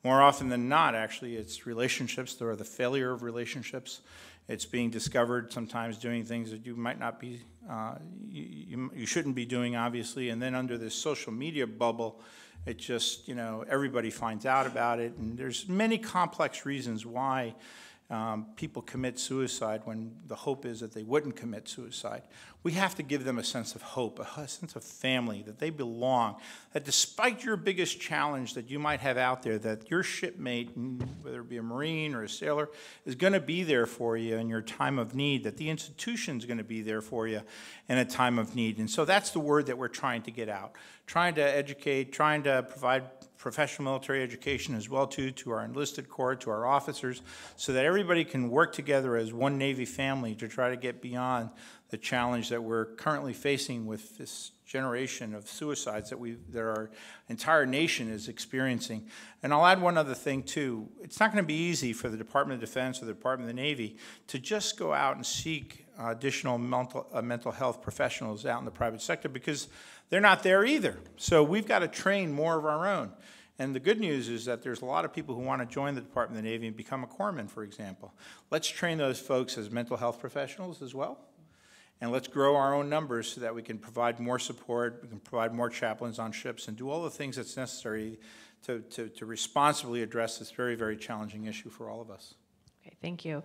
more often than not, actually, it's relationships. There are the failure of relationships. It's being discovered, sometimes doing things that you might not be, you shouldn't be doing, obviously, and then under this social media bubble, it just, you know, everybody finds out about it, and there's many complex reasons why people commit suicide when the hope is that they wouldn't commit suicide. We have to give them a sense of hope, a sense of family, that they belong, that despite your biggest challenge that you might have out there, that your shipmate, whether it be a Marine or a sailor, is going to be there for you in your time of need, that the institution is going to be there for you in a time of need. And so that's the word that we're trying to get out, trying to educate, trying to provide professional military education as well too, to our enlisted corps, to our officers, so that everybody can work together as one Navy family to try to get beyond the challenge that we're currently facing with this generation of suicides that our entire nation is experiencing. And I'll add one other thing too. It's not going to be easy for the Department of Defense or the Department of the Navy to just go out and seek additional mental health professionals out in the private sector, because they're not there either. So we've got to train more of our own. And the good news is that there's a lot of people who want to join the Department of the Navy and become a corpsman, for example. Let's train those folks as mental health professionals as well. And let's grow our own numbers so that we can provide more support, we can provide more chaplains on ships, and do all the things that's necessary to responsibly address this very, very challenging issue for all of us. Okay, thank you.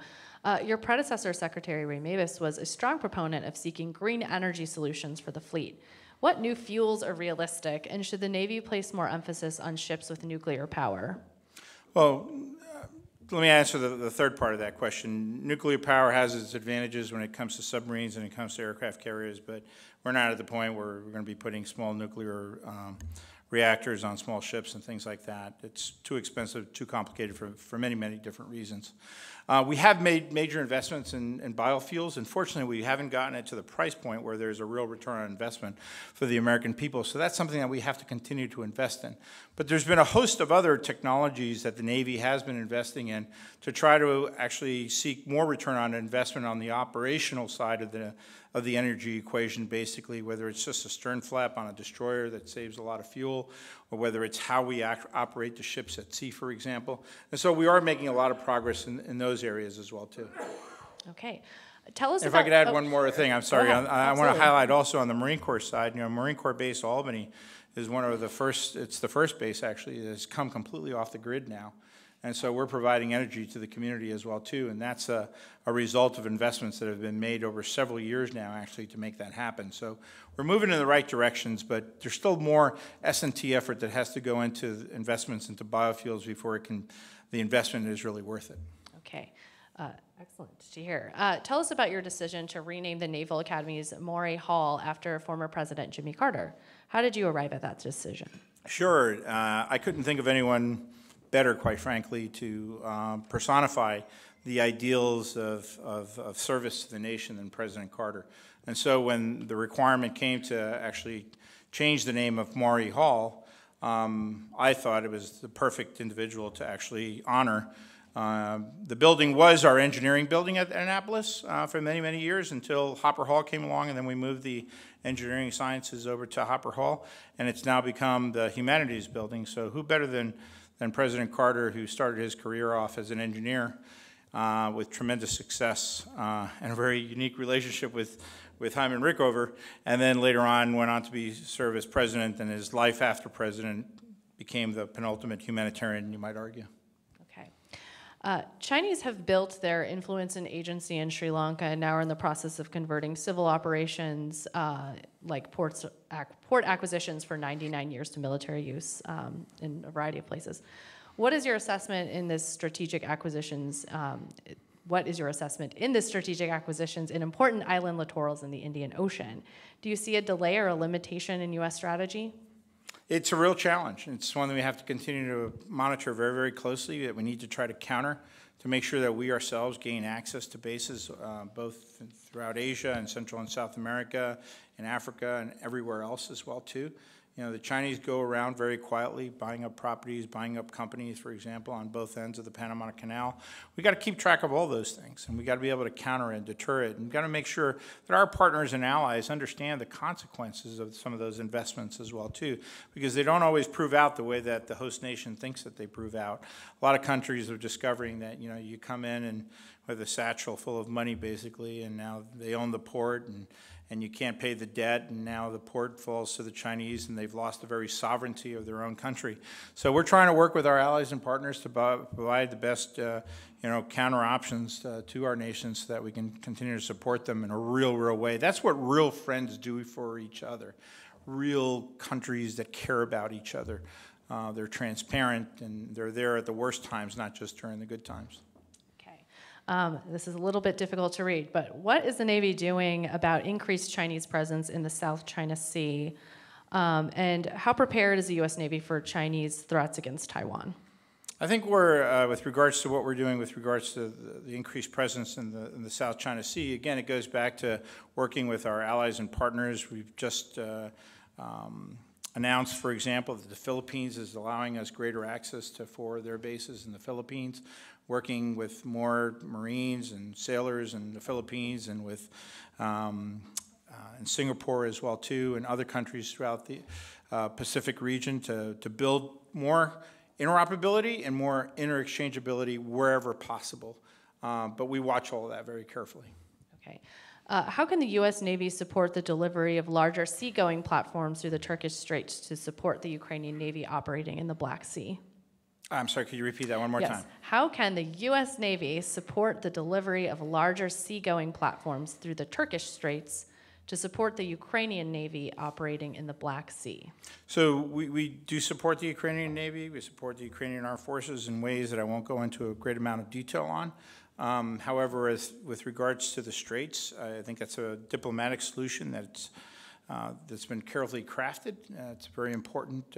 Your predecessor, Secretary Ray Mabus, was a strong proponent of seeking green energy solutions for the fleet. What new fuels are realistic, and should the Navy place more emphasis on ships with nuclear power? Well, let me answer the third part of that question. Nuclear power has its advantages when it comes to submarines and it comes to aircraft carriers, but we're not at the point where we're going to be putting small nuclear reactors on small ships and things like that. It's too expensive, too complicated for many, many different reasons. We have made major investments in biofuels. Unfortunately, we haven't gotten it to the price point where there's a real return on investment for the American people. So that's something that we have to continue to invest in. But there's been a host of other technologies that the Navy has been investing in to try to actually seek more return on investment on the operational side of the energy equation, basically, whether it's just a stern flap on a destroyer that saves a lot of fuel, or whether it's how we operate the ships at sea, for example. And so we are making a lot of progress in those areas as well, too. Okay. Tell us if I could add one more thing, I'm sorry. I want to highlight also on the Marine Corps side, you know, Marine Corps Base Albany is one of the first, it's the first base, actually, that's come completely off the grid now. And so we're providing energy to the community as well, too, and that's a result of investments that have been made over several years now, actually, to make that happen. So we're moving in the right directions, but there's still more S&T effort that has to go into investments into biofuels before it can, the investment is really worth it. Okay. Excellent to hear. Tell us about your decision to rename the Naval Academy's Morey Hall after former President Jimmy Carter. How did you arrive at that decision? Sure. I couldn't think of anyone better, quite frankly, to personify the ideals of service to the nation than President Carter. And so when the requirement came to actually change the name of Morey Hall, I thought it was the perfect individual to actually honor. The building was our engineering building at Annapolis for many, many years until Hopper Hall came along, and then we moved the engineering sciences over to Hopper Hall, and it's now become the humanities building. So who better than President Carter, who started his career off as an engineer with tremendous success and a very unique relationship with Hyman Rickover, and then later on went on to serve as president, and his life after president became the penultimate humanitarian, you might argue. Chinese have built their influence and agency in Sri Lanka and now are in the process of converting civil operations like port acquisitions for 99 years to military use in a variety of places. What is your assessment in this strategic acquisitions? What is your assessment in this strategic acquisitions in important island littorals in the Indian Ocean? Do you see a delay or a limitation in U.S. strategy? It's a real challenge. It's one that we have to continue to monitor very, very closely, that we need to try to counter to make sure that we ourselves gain access to bases both throughout Asia and Central and South America and Africa and everywhere else as well, too. You know, the Chinese go around very quietly buying up properties, buying up companies, for example, on both ends of the Panama Canal. We've got to keep track of all those things, and we've got to be able to counter and deter it. And we've got to make sure that our partners and allies understand the consequences of some of those investments as well, too, because they don't always prove out the way that the host nation thinks that they prove out. A lot of countries are discovering that, you know, you come in and with a satchel full of money, basically, and now they own the port, and you can't pay the debt, and now the port falls to the Chinese, and they've lost the very sovereignty of their own country. So we're trying to work with our allies and partners to provide the best you know, counter options to our nations so that we can continue to support them in a real, real way. That's what real friends do for each other, real countries that care about each other. They're transparent, and they're there at the worst times, not just during the good times. This is a little bit difficult to read, but what is the Navy doing about increased Chinese presence in the South China Sea? And how prepared is the U.S. Navy for Chinese threats against Taiwan? I think we're, with regards to what we're doing with regards to the increased presence in the South China Sea, again, it goes back to working with our allies and partners. We've just announced, for example, that the Philippines is allowing us greater access to four of their bases in the Philippines, working with more Marines and sailors in the Philippines and with in Singapore as well, too, and other countries throughout the Pacific region to build more interoperability and more interchangeability wherever possible. But we watch all of that very carefully. Okay. How can the U.S. Navy support the delivery of larger seagoing platforms through the Turkish Straits to support the Ukrainian Navy operating in the Black Sea? I'm sorry, could you repeat that one more time? Yes. How can the U.S. Navy support the delivery of larger seagoing platforms through the Turkish Straits to support the Ukrainian Navy operating in the Black Sea? So we do support the Ukrainian Navy. We support the Ukrainian Armed Forces in ways that I won't go into a great amount of detail on. However, with regards to the Straits, I think that's a diplomatic solution that's that's been carefully crafted. It's a very important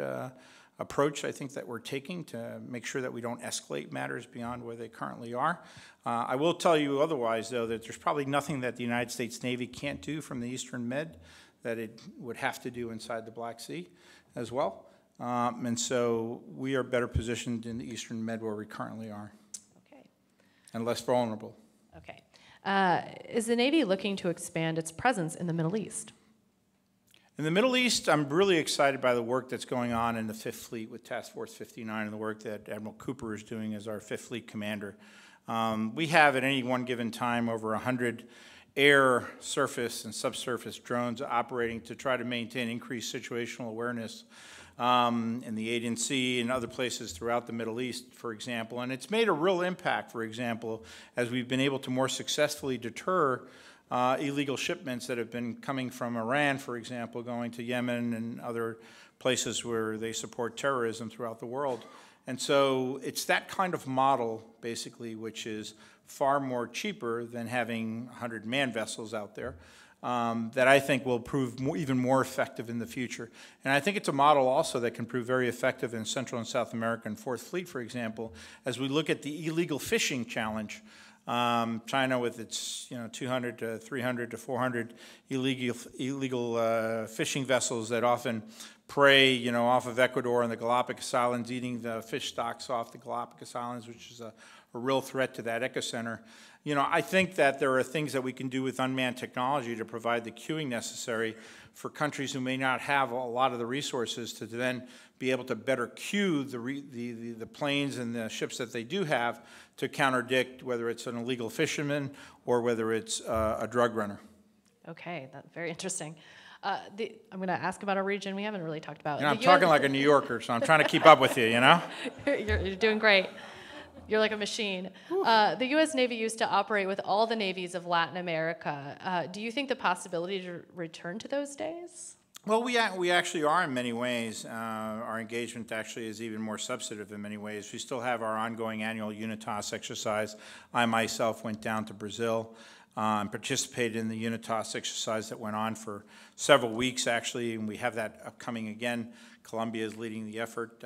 approach, I think, that we're taking to make sure that we don't escalate matters beyond where they currently are. I will tell you otherwise, though, that there's probably nothing that the United States Navy can't do from the Eastern Med that it would have to do inside the Black Sea as well. And so we are better positioned in the Eastern Med where we currently are. Okay. And less vulnerable. Okay. Is the Navy looking to expand its presence in the Middle East? In the Middle East, I'm really excited by the work that's going on in the Fifth Fleet with Task Force 59 and the work that Admiral Cooper is doing as our Fifth Fleet commander. We have at any one given time over 100 air, surface, and subsurface drones operating to try to maintain increased situational awareness in the Aegean Sea and other places throughout the Middle East, for example. And it's made a real impact, for example, as we've been able to more successfully deter illegal shipments that have been coming from Iran, for example, going to Yemen and other places where they support terrorism throughout the world. And so it's that kind of model, basically, which is far more cheaper than having 100 manned vessels out there that I think will prove even more effective in the future. And I think it's a model also that can prove very effective in Central and South America and Fourth Fleet, for example, as we look at the illegal fishing challenge. China with its 200 to 300 to 400 illegal fishing vessels that often prey off of Ecuador and the Galapagos Islands, eating the fish stocks off the Galapagos Islands, which is a real threat to that ecocenter. I think that there are things that we can do with unmanned technology to provide the queuing necessary for countries who may not have a lot of the resources to then be able to better queue the planes and the ships that they do have to counterdict whether it's an illegal fisherman or whether it's a drug runner. Okay, that's very interesting. I'm going to ask about a region we haven't really talked about. I'm talking like a New Yorker, so I'm trying to keep up with you, You're doing great. You're like a machine. The U.S. Navy used to operate with all the navies of Latin America. Do you think the possibility to return to those days? Well, we actually are in many ways. Our engagement actually is even more substantive in many ways. We still have our ongoing annual UNITAS exercise. I myself went down to Brazil and participated in the UNITAS exercise that went on for several weeks, actually, and we have that upcoming again. Columbia is leading the effort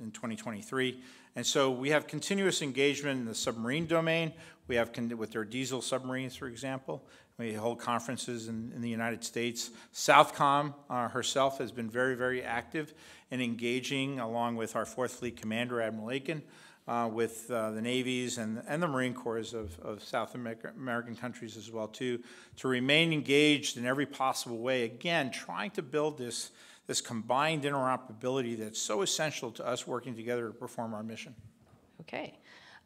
in 2023. And so we have continuous engagement in the submarine domain. We have with their diesel submarines, for example. We hold conferences in the United States. Southcom herself has been very, very active in engaging, along with our Fourth Fleet Commander, Admiral Aiken, with the navies and the Marine Corps of South American countries as well, too, to remain engaged in every possible way. Again, trying to build this combined interoperability that's so essential to us working together to perform our mission. Okay.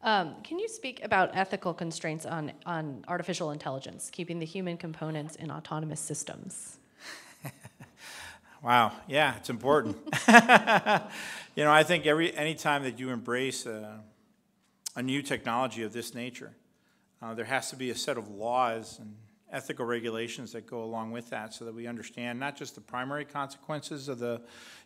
Can you speak about ethical constraints on artificial intelligence, keeping the human components in autonomous systems? Wow. Yeah, it's important. I think any time that you embrace a new technology of this nature, there has to be a set of laws and ethical regulations that go along with that so that we understand not just the primary consequences of the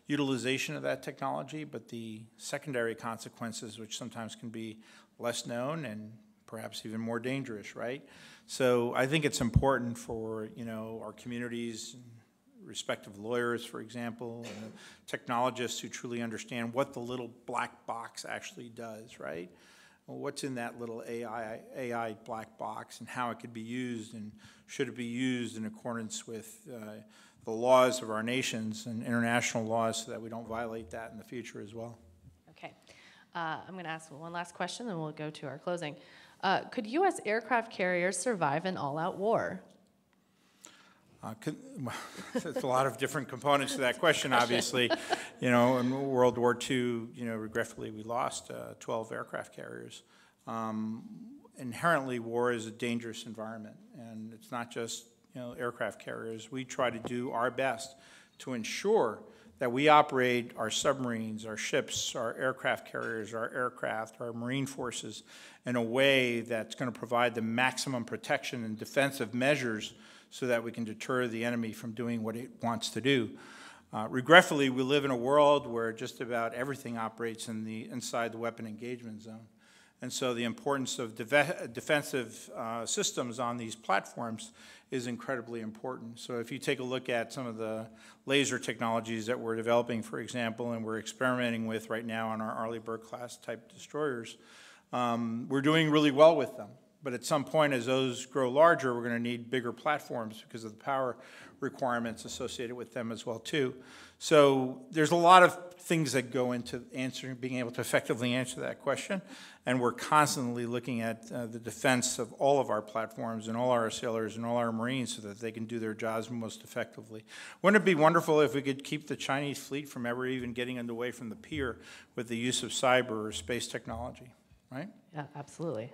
utilization of that technology, but the secondary consequences, which sometimes can be less known and perhaps even more dangerous, right? So I think it's important for, our communities, respective lawyers, for example, and technologists who truly understand what the little black box actually does, right? What's in that little AI black box and how it could be used, and should it be used in accordance with the laws of our nations and international laws so that we don't violate that in the future as well. Okay. I'm going to ask one last question, then we'll go to our closing. Could U.S. aircraft carriers survive an all-out war? There's a lot of different components to that question, obviously. In World War II, regretfully, we lost 12 aircraft carriers. Inherently, war is a dangerous environment, and it's not just aircraft carriers. We try to do our best to ensure that we operate our submarines, our ships, our aircraft carriers, our aircraft, our Marine forces in a way that's going to provide the maximum protection and defensive measures so that we can deter the enemy from doing what it wants to do. Regretfully, we live in a world where just about everything operates inside the weapon engagement zone. And so the importance of defensive systems on these platforms is incredibly important. So if you take a look at some of the laser technologies that we're developing, for example, and we're experimenting with right now on our Arleigh Burke-class type destroyers, we're doing really well with them. But at some point, as those grow larger, we're going to need bigger platforms because of the power requirements associated with them as well, too. So there's a lot of things that go into answering, being able to effectively answer that question. And we're constantly looking at the defense of all of our platforms and all our sailors and all our Marines so that they can do their jobs most effectively. Wouldn't it be wonderful if we could keep the Chinese fleet from ever even getting underway from the pier with the use of cyber or space technology? Right? Yeah, absolutely.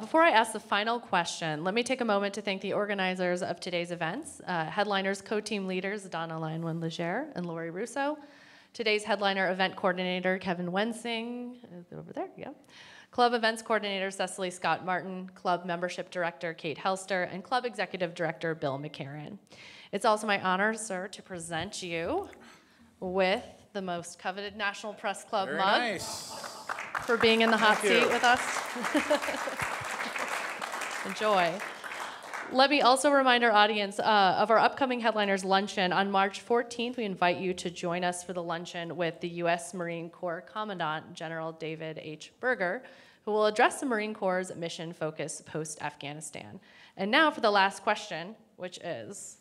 Before I ask the final question, let me take a moment to thank the organizers of today's events, headliners, co-team leaders, Donna Lionel-Leger and Lori Russo, today's headliner event coordinator, Kevin Wensing, over there, yeah, club events coordinator, Cecily Scott-Martin, club membership director, Kate Helster, and club executive director, Bill McCarran. It's also my honor, sir, to present you with the most coveted National Press Club mug. Very nice. For being in the hot seat with us. Enjoy. Let me also remind our audience of our upcoming Headliners Luncheon. On March 14th, we invite you to join us for the luncheon with the U.S. Marine Corps Commandant, General David H. Berger, who will address the Marine Corps' mission focus post-Afghanistan. And now for the last question, which is,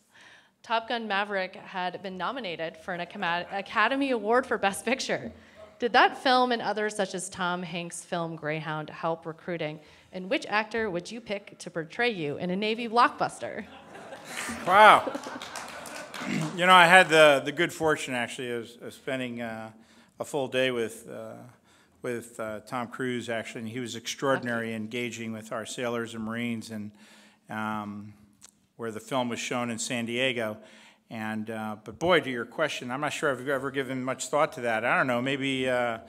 Top Gun Maverick had been nominated for an Academy Award for Best Picture. Did that film and others such as Tom Hanks' film Greyhound help recruiting? And which actor would you pick to portray you in a Navy blockbuster? Wow. You know, I had the good fortune, actually, of spending a full day with Tom Cruise, actually, and he was extraordinary, engaging with our sailors and Marines, and where the film was shown in San Diego. And, but boy, to your question, I'm not sure I've ever given much thought to that. I don't know, maybe a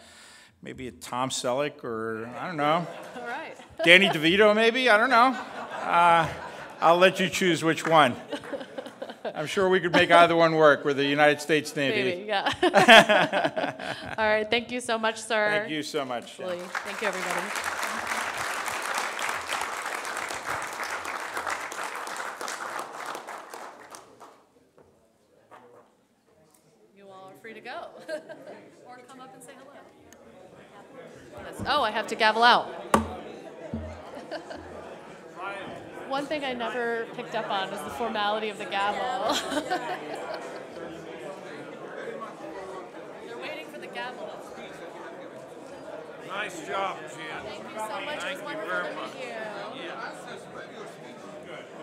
Tom Selleck or, I don't know. All right. Danny DeVito, maybe, I don't know. I'll let you choose which one. I'm sure we could make either one work with the United States Navy. Maybe, yeah. All right, thank you so much, sir. Thank you so much. Yeah. Thank you, everybody. Oh, I have to gavel out. One thing I never picked up on is the formality of the gavel. They're waiting for the gavel. Nice job, Jen. Thank you so much. It was wonderful to meet you. Yeah.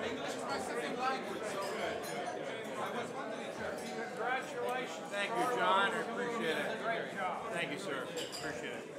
English my second language, so good. Congratulations. Thank you, John. I appreciate it. Great job. Thank you, sir. Appreciate it.